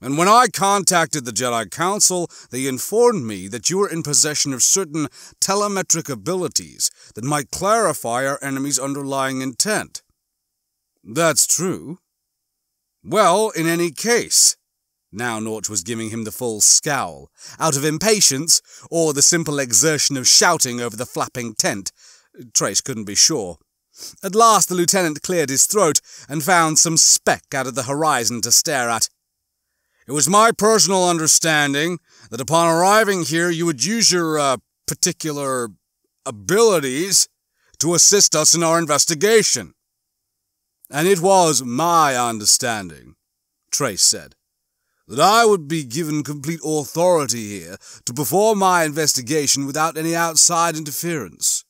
"And when I contacted the Jedi Council, they informed me that you were in possession of certain telemetric abilities that might clarify our enemy's underlying intent." "That's true." "Well, in any case," now Norch was giving him the full scowl, out of impatience, or the simple exertion of shouting over the flapping tent, Trace couldn't be sure. At last the lieutenant cleared his throat and found some speck out of the horizon to stare at. "It was my personal understanding that upon arriving here you would use your, particular abilities to assist us in our investigation." "And it was my understanding," Trace said, that I would be given complete authority here to perform my investigation without any outside interference.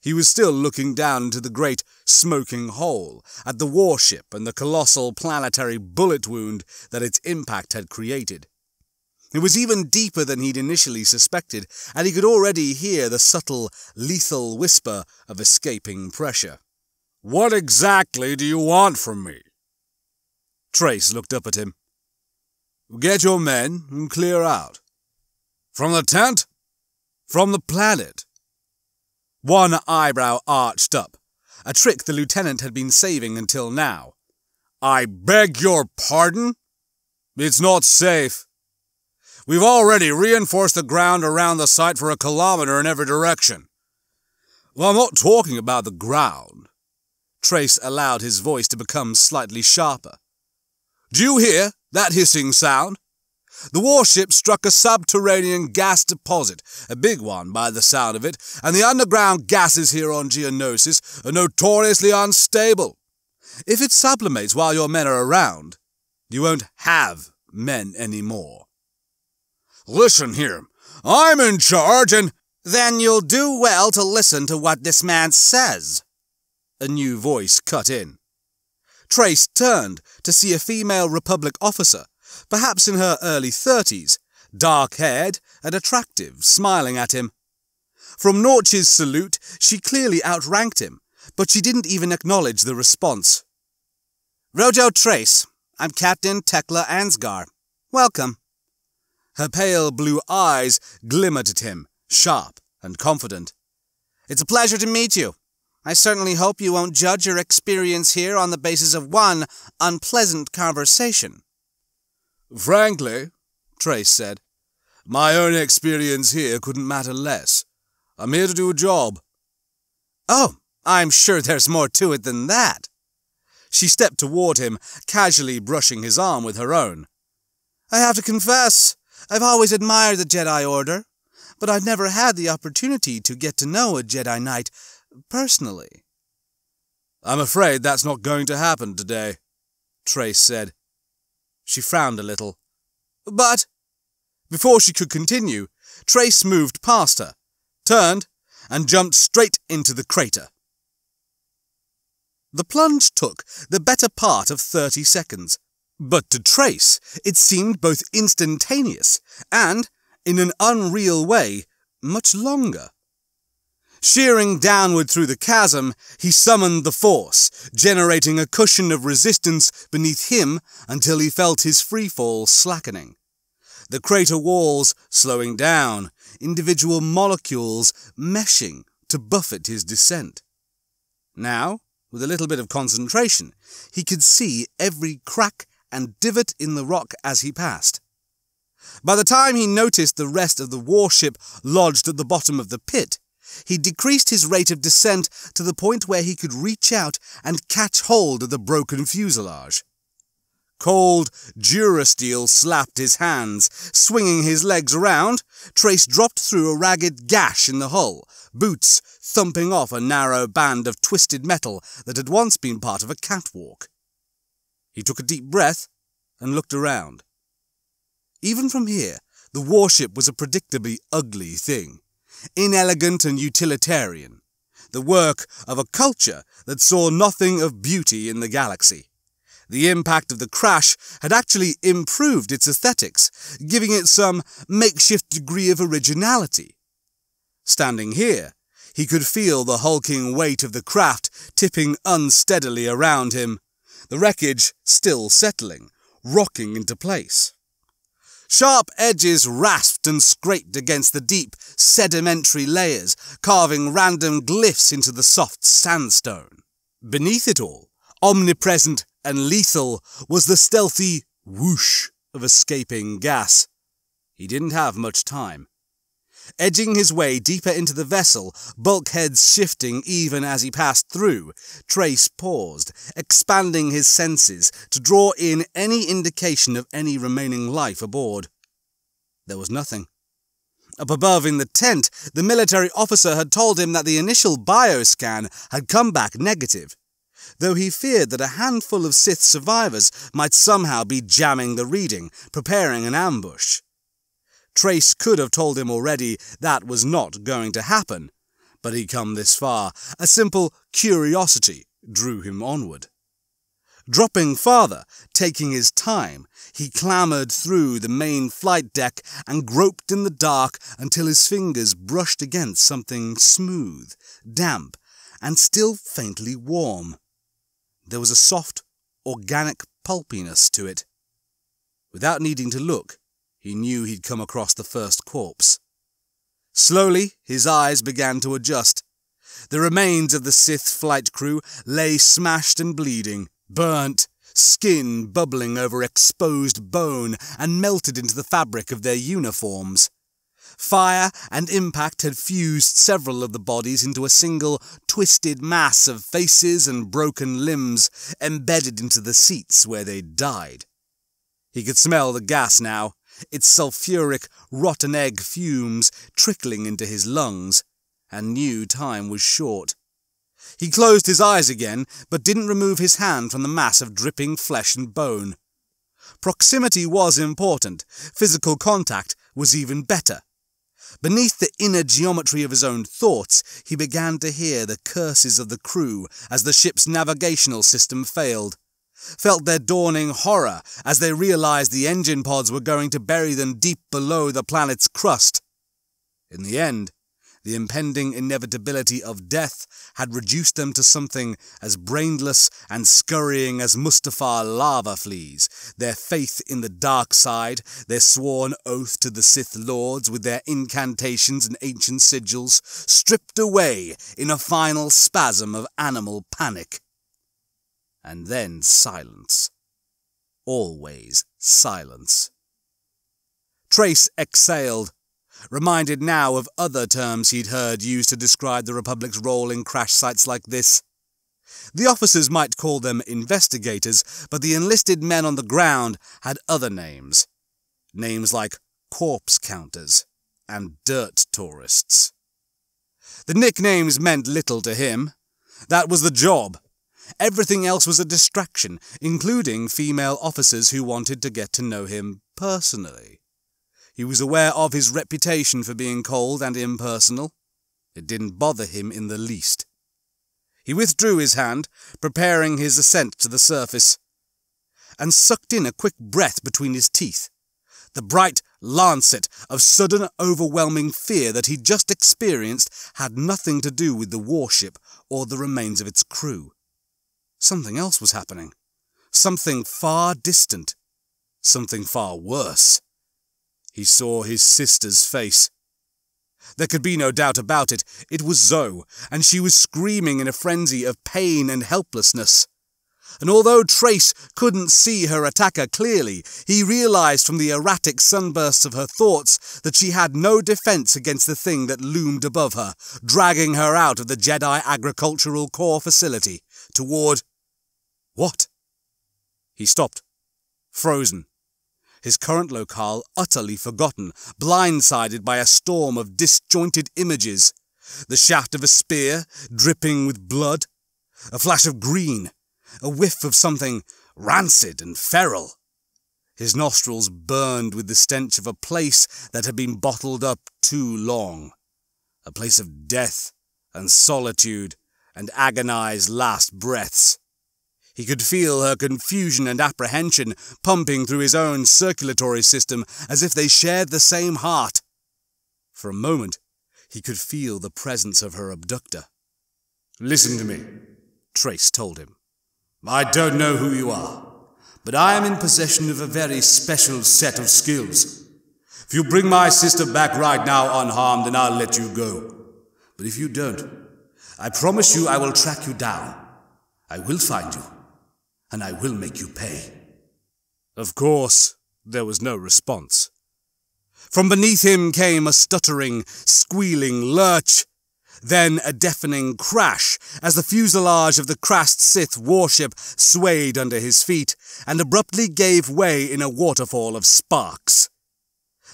He was still looking down into the great smoking hole, at the warship and the colossal planetary bullet wound that its impact had created. It was even deeper than he'd initially suspected, and he could already hear the subtle, lethal whisper of escaping pressure. "What exactly do you want from me?" Trace looked up at him. "Get your men and clear out." "From the tent?" "From the planet." One eyebrow arched up, a trick the lieutenant had been saving until now. "I beg your pardon? It's not safe. We've already reinforced the ground around the site for a kilometer in every direction." "Well, I'm not talking about the ground." Trace allowed his voice to become slightly sharper. "Do you hear that hissing sound? The warship struck a subterranean gas deposit, a big one by the sound of it, and the underground gases here on Geonosis are notoriously unstable. If it sublimates while your men are around, you won't have men anymore." "Listen here, I'm in charge and—" "Then you'll do well to listen to what this man says," a new voice cut in. Trace turned to see a female Republic officer, perhaps in her early 30s, dark-haired and attractive, smiling at him. From Norch's salute, she clearly outranked him, but she didn't even acknowledge the response. "Rojo Trace, I'm Captain Tekla Ansgar. Welcome." Her pale blue eyes glimmered at him, sharp and confident. "It's a pleasure to meet you. I certainly hope you won't judge your experience here on the basis of one unpleasant conversation." "Frankly," Trace said, "my own experience here couldn't matter less. I'm here to do a job." "Oh, I'm sure there's more to it than that." She stepped toward him, casually brushing his arm with her own. "I have to confess, I've always admired the Jedi Order, but I've never had the opportunity to get to know a Jedi Knight personally." "I'm afraid that's not going to happen today," Trace said. She frowned a little. "But—" Before she could continue, Trace moved past her, turned, and jumped straight into the crater. The plunge took the better part of 30 seconds, but to Trace it seemed both instantaneous and, in an unreal way, much longer. Shearing downward through the chasm, he summoned the force, generating a cushion of resistance beneath him until he felt his freefall slackening. The crater walls slowing down, individual molecules meshing to buffet his descent. Now, with a little bit of concentration, he could see every crack and divot in the rock as he passed. By the time he noticed the rest of the warship lodged at the bottom of the pit, he decreased his rate of descent to the point where he could reach out and catch hold of the broken fuselage. Cold durasteel slapped his hands. Swinging his legs around, Trace dropped through a ragged gash in the hull, boots thumping off a narrow band of twisted metal that had once been part of a catwalk. He took a deep breath and looked around. Even from here, the warship was a predictably ugly thing. Inelegant and utilitarian, the work of a culture that saw nothing of beauty in the galaxy. The impact of the crash had actually improved its aesthetics, giving it some makeshift degree of originality. Standing here, he could feel the hulking weight of the craft tipping unsteadily around him, the wreckage still settling, rocking into place. Sharp edges rasped and scraped against the deep, sedimentary layers, carving random glyphs into the soft sandstone. Beneath it all, omnipresent and lethal, was the stealthy whoosh of escaping gas. He didn't have much time. Edging his way deeper into the vessel, bulkheads shifting even as he passed through, Trace paused, expanding his senses to draw in any indication of any remaining life aboard. There was nothing. Up above in the tent, the military officer had told him that the initial bioscan had come back negative. though he feared that a handful of Sith survivors might somehow be jamming the reading, preparing an ambush. Trace could have told him already that was not going to happen, but he'd come this far. A simple curiosity drew him onward. Dropping farther, taking his time, he clambered through the main flight deck and groped in the dark until his fingers brushed against something smooth, damp, and still faintly warm. There was a soft, organic pulpiness to it. Without needing to look, he knew he'd come across the first corpse. Slowly, his eyes began to adjust. The remains of the Sith flight crew lay smashed and bleeding, burnt, skin bubbling over exposed bone and melted into the fabric of their uniforms. Fire and impact had fused several of the bodies into a single twisted mass of faces and broken limbs embedded into the seats where they died. He could smell the gas now, its sulphuric, rotten egg fumes trickling into his lungs, and knew time was short. He closed his eyes again, but didn't remove his hand from the mass of dripping flesh and bone. Proximity was important. Physical contact was even better. Beneath the inner geometry of his own thoughts, he began to hear the curses of the crew as the ship's navigational system failed. Felt their dawning horror as they realized the engine pods were going to bury them deep below the planet's crust. In the end, the impending inevitability of death had reduced them to something as brainless and scurrying as Mustafar lava fleas, their faith in the dark side, their sworn oath to the Sith lords with their incantations and ancient sigils, stripped away in a final spasm of animal panic. And then silence. Always silence. Trace exhaled, reminded now of other terms he'd heard used to describe the Republic's role in crash sites like this. The officers might call them investigators, but the enlisted men on the ground had other names. Names like corpse counters and dirt tourists. The nicknames meant little to him. That was the job. Everything else was a distraction, including female officers who wanted to get to know him personally. He was aware of his reputation for being cold and impersonal. It didn't bother him in the least. He withdrew his hand, preparing his ascent to the surface, and sucked in a quick breath between his teeth, the bright lancet of sudden overwhelming fear that he'd just experienced had nothing to do with the warship or the remains of its crew. Something else was happening. Something far distant. Something far worse. He saw his sister's face. There could be no doubt about it. It was Zoe, and she was screaming in a frenzy of pain and helplessness. And although Trace couldn't see her attacker clearly, he realized from the erratic sunbursts of her thoughts that she had no defense against the thing that loomed above her, dragging her out of the Jedi Agricultural Corps facility toward... what? He stopped, frozen. His current locale utterly forgotten, blindsided by a storm of disjointed images. The shaft of a spear, dripping with blood. A flash of green. A whiff of something rancid and feral. His nostrils burned with the stench of a place that had been bottled up too long. A place of death and solitude and agonized last breaths. He could feel her confusion and apprehension pumping through his own circulatory system as if they shared the same heart. For a moment, he could feel the presence of her abductor. "Listen to me," Trace told him. "I don't know who you are, but I am in possession of a very special set of skills. If you bring my sister back right now unharmed, then I'll let you go. But if you don't, I promise you I will track you down. I will find you. And I will make you pay." Of course, there was no response. From beneath him came a stuttering, squealing lurch, then a deafening crash as the fuselage of the crashed Sith warship swayed under his feet and abruptly gave way in a waterfall of sparks.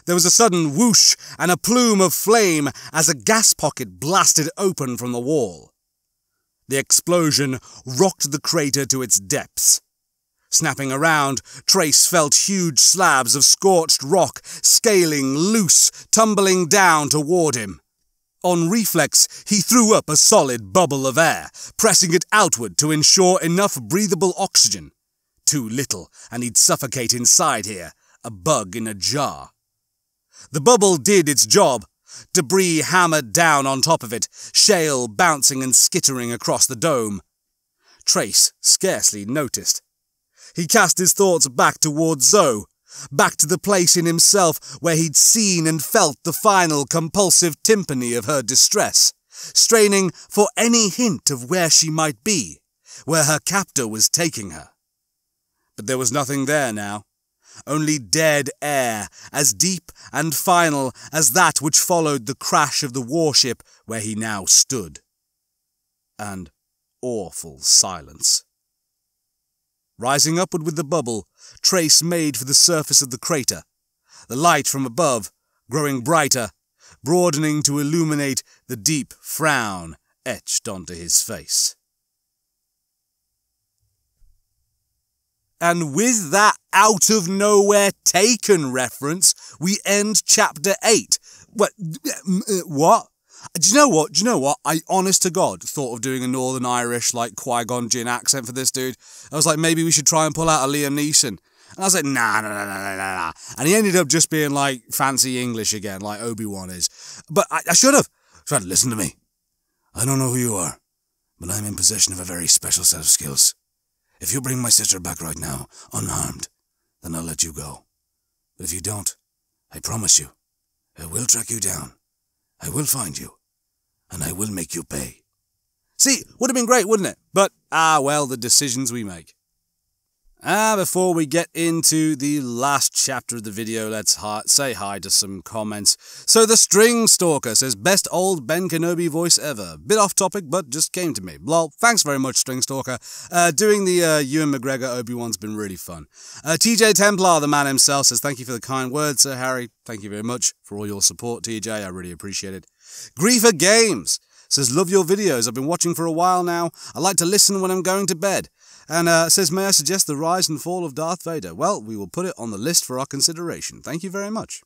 There was a sudden whoosh and a plume of flame as a gas pocket blasted open from the wall. The explosion rocked the crater to its depths. Snapping around, Trace felt huge slabs of scorched rock scaling loose, tumbling down toward him. On reflex, he threw up a solid bubble of air, pressing it outward to ensure enough breathable oxygen. Too little, and he'd suffocate inside here, a bug in a jar. The bubble did its job. Debris hammered down on top of it, shale bouncing and skittering across the dome. Trace scarcely noticed. He cast his thoughts back towards Zoe, back to the place in himself where he'd seen and felt the final compulsive timpani of her distress, straining for any hint of where she might be, where her captor was taking her. But there was nothing there now. Only dead air, as deep and final as that which followed the crash of the warship where he now stood. And awful silence. Rising upward with the bubble, Trace made for the surface of the crater, the light from above growing brighter, broadening to illuminate the deep frown etched onto his face. And with that out-of-nowhere taken reference, we end Chapter 8. What? Do you know what? I, honest to God, thought of doing a Northern Irish, like, Qui-Gon Jinn accent for this dude. I was like, maybe we should try and pull out a Liam Neeson. And I was like, nah. And he ended up just being, like, fancy English again, like Obi-Wan is. But I should have. Friend, listen to me. I don't know who you are, but I'm in possession of a very special set of skills. If you bring my sister back right now, unharmed, then I'll let you go. But if you don't, I promise you, I will track you down. I will find you, and I will make you pay. See, would have been great, wouldn't it? But, well, the decisions we make. Before we get into the last chapter of the video, let's say hi to some comments. So the String Stalker says, best old Ben Kenobi voice ever. Bit off topic, but just came to me. Lol, thanks very much, String Stalker. Doing the Ewan McGregor Obi-Wan's been really fun. TJ Templar, the man himself, says, thank you for the kind words, Sir Harry. Thank you very much for all your support, TJ. I really appreciate it. Griefer Games says, love your videos. I've been watching for a while now. I like to listen when I'm going to bed. And says, may I suggest the rise and fall of Darth Vader? Well, we will put it on the list for our consideration. Thank you very much.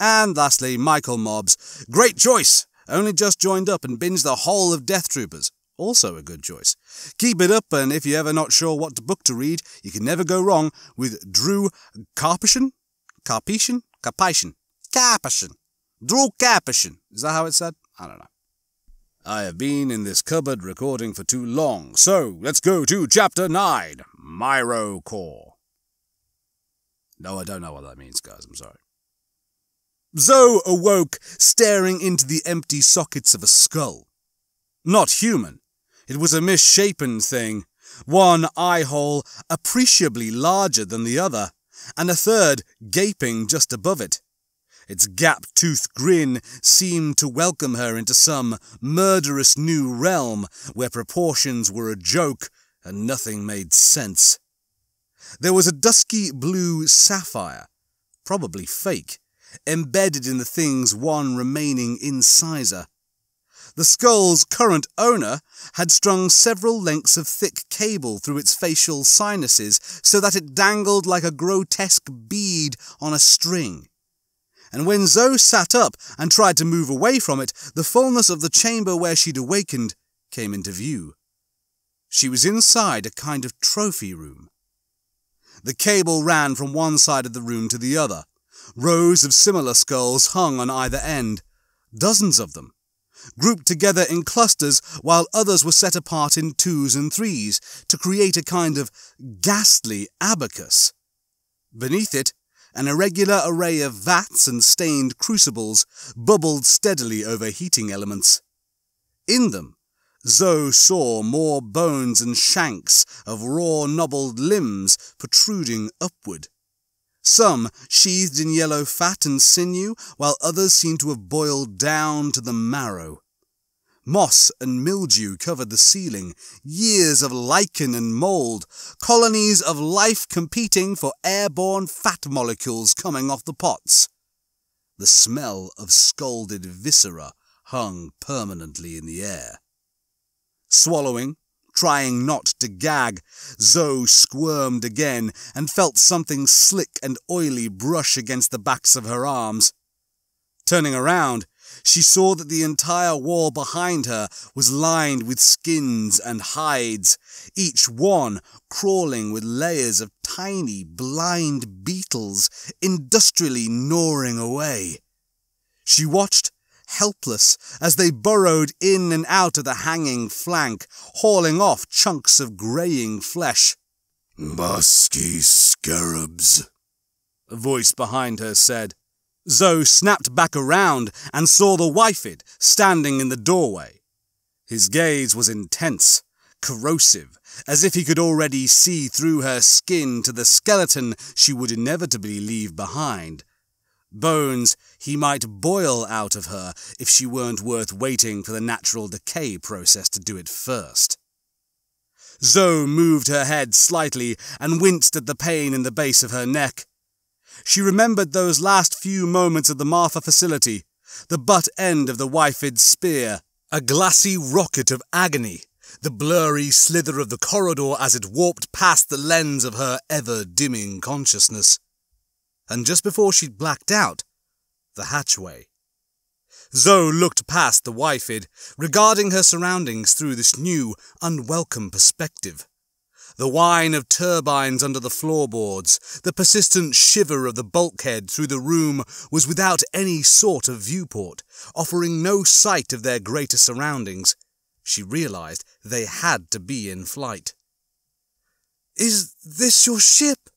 And lastly, Michael Mobbs. Great choice. Only just joined up and binged the whole of Death Troopers. Also a good choice. Keep it up, and if you're ever not sure what book to read, you can never go wrong with Drew Karpyshyn? Karpyshyn? Karpyshyn. Karpyshyn. Drew Karpyshyn. Is that how it's said? I don't know. I have been in this cupboard recording for too long, so let's go to Chapter 9, Myrocore. No, I don't know what that means, guys, I'm sorry. Zoe awoke, staring into the empty sockets of a skull. Not human. It was a misshapen thing. One eye-hole appreciably larger than the other, and a third gaping just above it. Its gap-toothed grin seemed to welcome her into some murderous new realm where proportions were a joke and nothing made sense. There was a dusky blue sapphire, probably fake, embedded in the thing's one remaining incisor. The skull's current owner had strung several lengths of thick cable through its facial sinuses so that it dangled like a grotesque bead on a string. And when Zoe sat up and tried to move away from it, the fullness of the chamber where she'd awakened came into view. She was inside a kind of trophy room. The cable ran from one side of the room to the other. Rows of similar skulls hung on either end, dozens of them, grouped together in clusters while others were set apart in twos and threes to create a kind of ghastly abacus. Beneath it, an irregular array of vats and stained crucibles bubbled steadily over heating elements. In them, Zoe saw more bones and shanks of raw, knobbled limbs protruding upward. Some sheathed in yellow fat and sinew, while others seemed to have boiled down to the marrow. Moss and mildew covered the ceiling, years of lichen and mould, colonies of life competing for airborne fat molecules coming off the pots. The smell of scalded viscera hung permanently in the air. Swallowing, trying not to gag, Zoe squirmed again and felt something slick and oily brush against the backs of her arms. Turning around, she saw that the entire wall behind her was lined with skins and hides, each one crawling with layers of tiny, blind beetles industrially gnawing away. She watched, helpless, as they burrowed in and out of the hanging flank, hauling off chunks of greying flesh. "Musky scarabs," a voice behind her said. Zoe snapped back around and saw the Wyfid standing in the doorway. His gaze was intense, corrosive, as if he could already see through her skin to the skeleton she would inevitably leave behind. Bones he might boil out of her if she weren't worth waiting for the natural decay process to do it first. Zoe moved her head slightly and winced at the pain in the base of her neck. She remembered those last few moments at the Marfa facility, the butt end of the Wyfid's spear, a glassy rocket of agony, the blurry slither of the corridor as it warped past the lens of her ever-dimming consciousness. And just before she'd blacked out, the hatchway. Zoe looked past the Wyfid, regarding her surroundings through this new, unwelcome perspective. The whine of turbines under the floorboards, the persistent shiver of the bulkhead through the room was without any sort of viewport, offering no sight of their greater surroundings. She realized they had to be in flight. "Is this your ship?"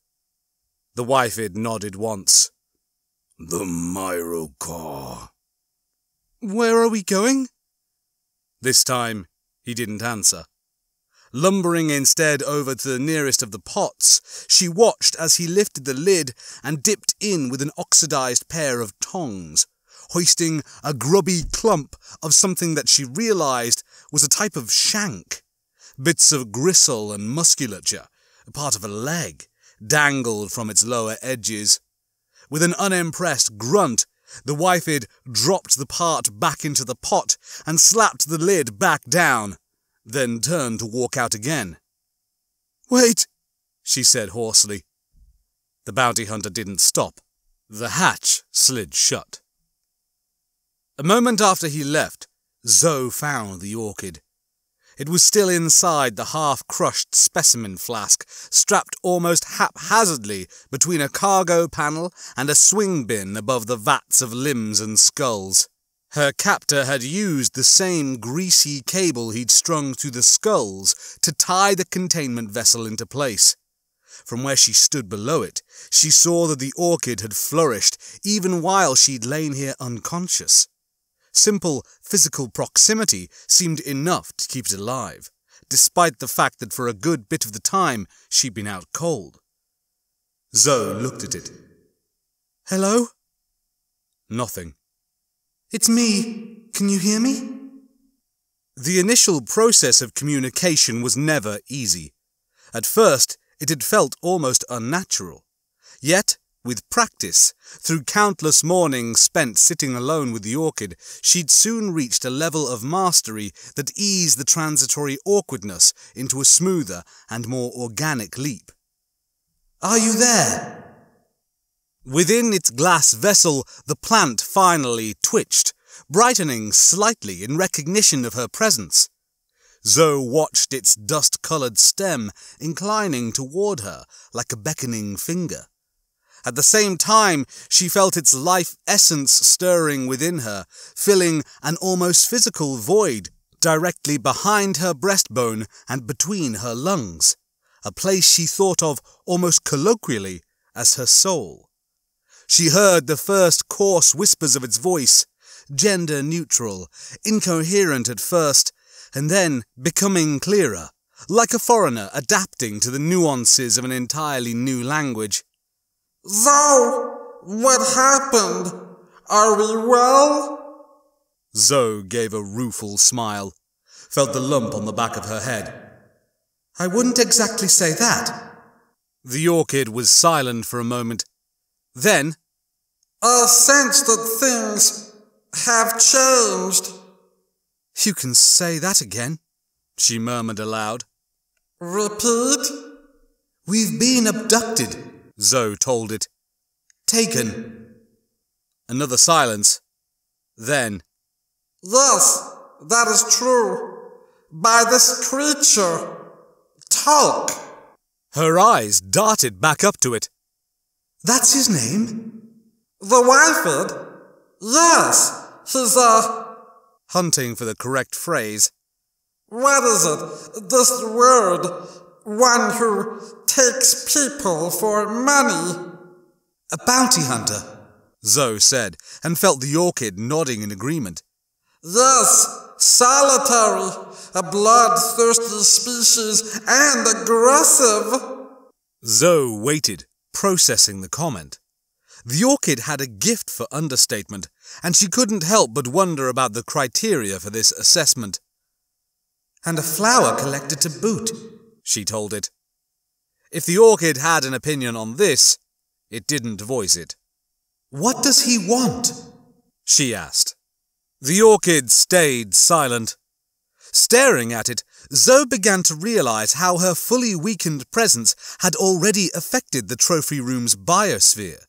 The Wyfid nodded once. "The Myrocar." "Where are we going?" This time, he didn't answer. Lumbering instead over to the nearest of the pots, she watched as he lifted the lid and dipped in with an oxidized pair of tongs, hoisting a grubby clump of something that she realized was a type of shank. Bits of gristle and musculature, part of a leg, dangled from its lower edges. With an unimpressed grunt, the Wyfid dropped the part back into the pot and slapped the lid back down, then turned to walk out again. "Wait," she said hoarsely. The bounty hunter didn't stop. The hatch slid shut. A moment after he left, Zoe found the orchid. It was still inside the half-crushed specimen flask, strapped almost haphazardly between a cargo panel and a swing bin above the vats of limbs and skulls. Her captor had used the same greasy cable he'd strung through the skulls to tie the containment vessel into place. From where she stood below it, she saw that the orchid had flourished even while she'd lain here unconscious. Simple physical proximity seemed enough to keep it alive, despite the fact that for a good bit of the time she'd been out cold. Zoe looked at it. "Hello?" Nothing. "It's me. Can you hear me?" The initial process of communication was never easy. At first, it had felt almost unnatural. Yet, with practice, through countless mornings spent sitting alone with the orchid, she'd soon reached a level of mastery that eased the transitory awkwardness into a smoother and more organic leap. "Are you there?" Within its glass vessel, the plant finally twitched, brightening slightly in recognition of her presence. Zoe watched its dust-coloured stem inclining toward her like a beckoning finger. At the same time, she felt its life essence stirring within her, filling an almost physical void directly behind her breastbone and between her lungs, a place she thought of almost colloquially as her soul. She heard the first coarse whispers of its voice, gender-neutral, incoherent at first, and then becoming clearer, like a foreigner adapting to the nuances of an entirely new language. "Zoe, what happened? Are we well?" Zoe gave a rueful smile, felt the lump on the back of her head. "I wouldn't exactly say that." The orchid was silent for a moment. Then, "I sense that things have changed." "You can say that again," she murmured aloud. Repeat? We've been abducted, Zoe told it. Taken. Another silence. Then. Yes, that is true. By this creature. Talk. Her eyes darted back up to it. That's his name? The Wyfid? Yes, he's hunting for the correct phrase. What is it? This word. One who takes people for money. A bounty hunter, Zoe said, and felt the orchid nodding in agreement. Yes, solitary, a bloodthirsty species, and aggressive. Zoe waited, processing the comment. The orchid had a gift for understatement, and she couldn't help but wonder about the criteria for this assessment. And a flower collector to boot, she told it. If the orchid had an opinion on this, it didn't voice it. What does he want? She asked. The orchid stayed silent. Staring at it, Zoe began to realize how her fully weakened presence had already affected the trophy room's biosphere.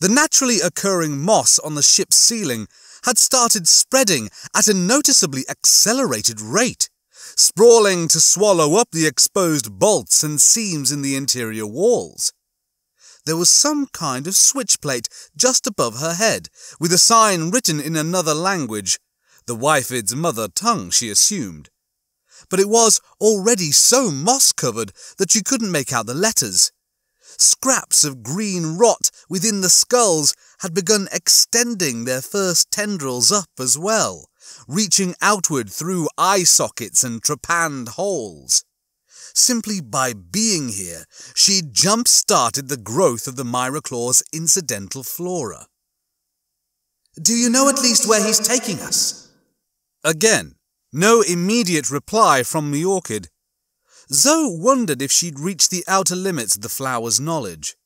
The naturally occurring moss on the ship's ceiling had started spreading at a noticeably accelerated rate, sprawling to swallow up the exposed bolts and seams in the interior walls. There was some kind of switchplate just above her head, with a sign written in another language, the Wyfid's mother tongue, she assumed. But it was already so moss-covered that she couldn't make out the letters. Scraps of green rot within the skulls had begun extending their first tendrils up as well, reaching outward through eye sockets and trepanned holes. Simply by being here, she jump-started the growth of the Myraclaw's incidental flora. Do you know at least where he's taking us? Again, no immediate reply from the orchid. Zoe wondered if she'd reached the outer limits of the flower's knowledge.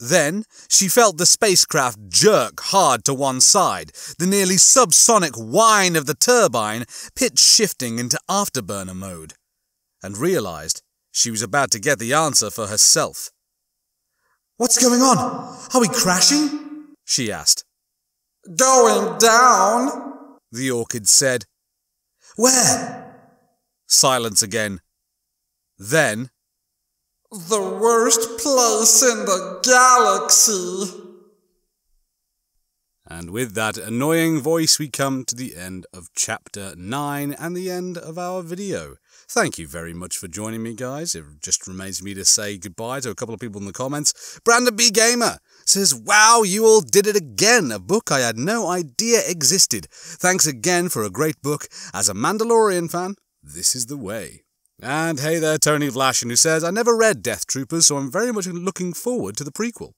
Then, she felt the spacecraft jerk hard to one side, the nearly subsonic whine of the turbine pitch shifting into afterburner mode, and realized she was about to get the answer for herself. What's going on? Are we crashing? She asked. Going down, the orchid said. Where? Silence again. Then, the worst place in the galaxy. And with that annoying voice, we come to the end of Chapter 9 and the end of our video. Thank you very much for joining me, guys. It just remains me to say goodbye to a couple of people in the comments. Brandon B. Gamer says, wow, you all did it again, a book I had no idea existed. Thanks again for a great book. As a Mandalorian fan, this is the way. And hey there, Tony Vlashin, who says, I never read Death Troopers, so I'm very much looking forward to the prequel.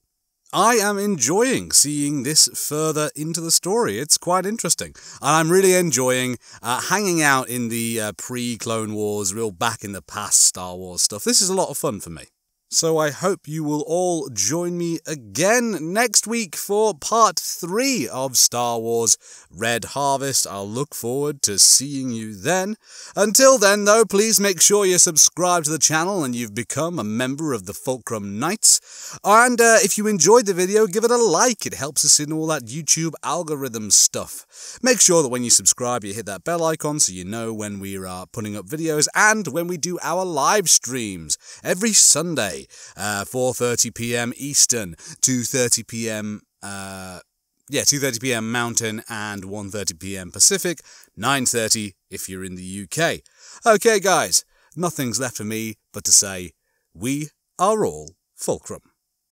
I am enjoying seeing this further into the story. It's quite interesting. And I'm really enjoying hanging out in the pre-Clone Wars, real back-in-the-past Star Wars stuff. This is a lot of fun for me. So I hope you will all join me again next week for Part 3 of Star Wars Red Harvest. I'll look forward to seeing you then. Until then, though, please make sure you're subscribed to the channel and you've become a member of the Fulcrum Knights. And if you enjoyed the video, give it a like. It helps us in all that YouTube algorithm stuff. Make sure that when you subscribe, you hit that bell icon so you know when we are putting up videos and when we do our live streams every Sunday. 4:30 p.m. Eastern, 2:30 p.m. 2:30 p.m. Mountain, and 1:30 p.m. Pacific, 9:30 if you're in the UK. Okay, guys, nothing's left for me but to say we are all Fulcrum.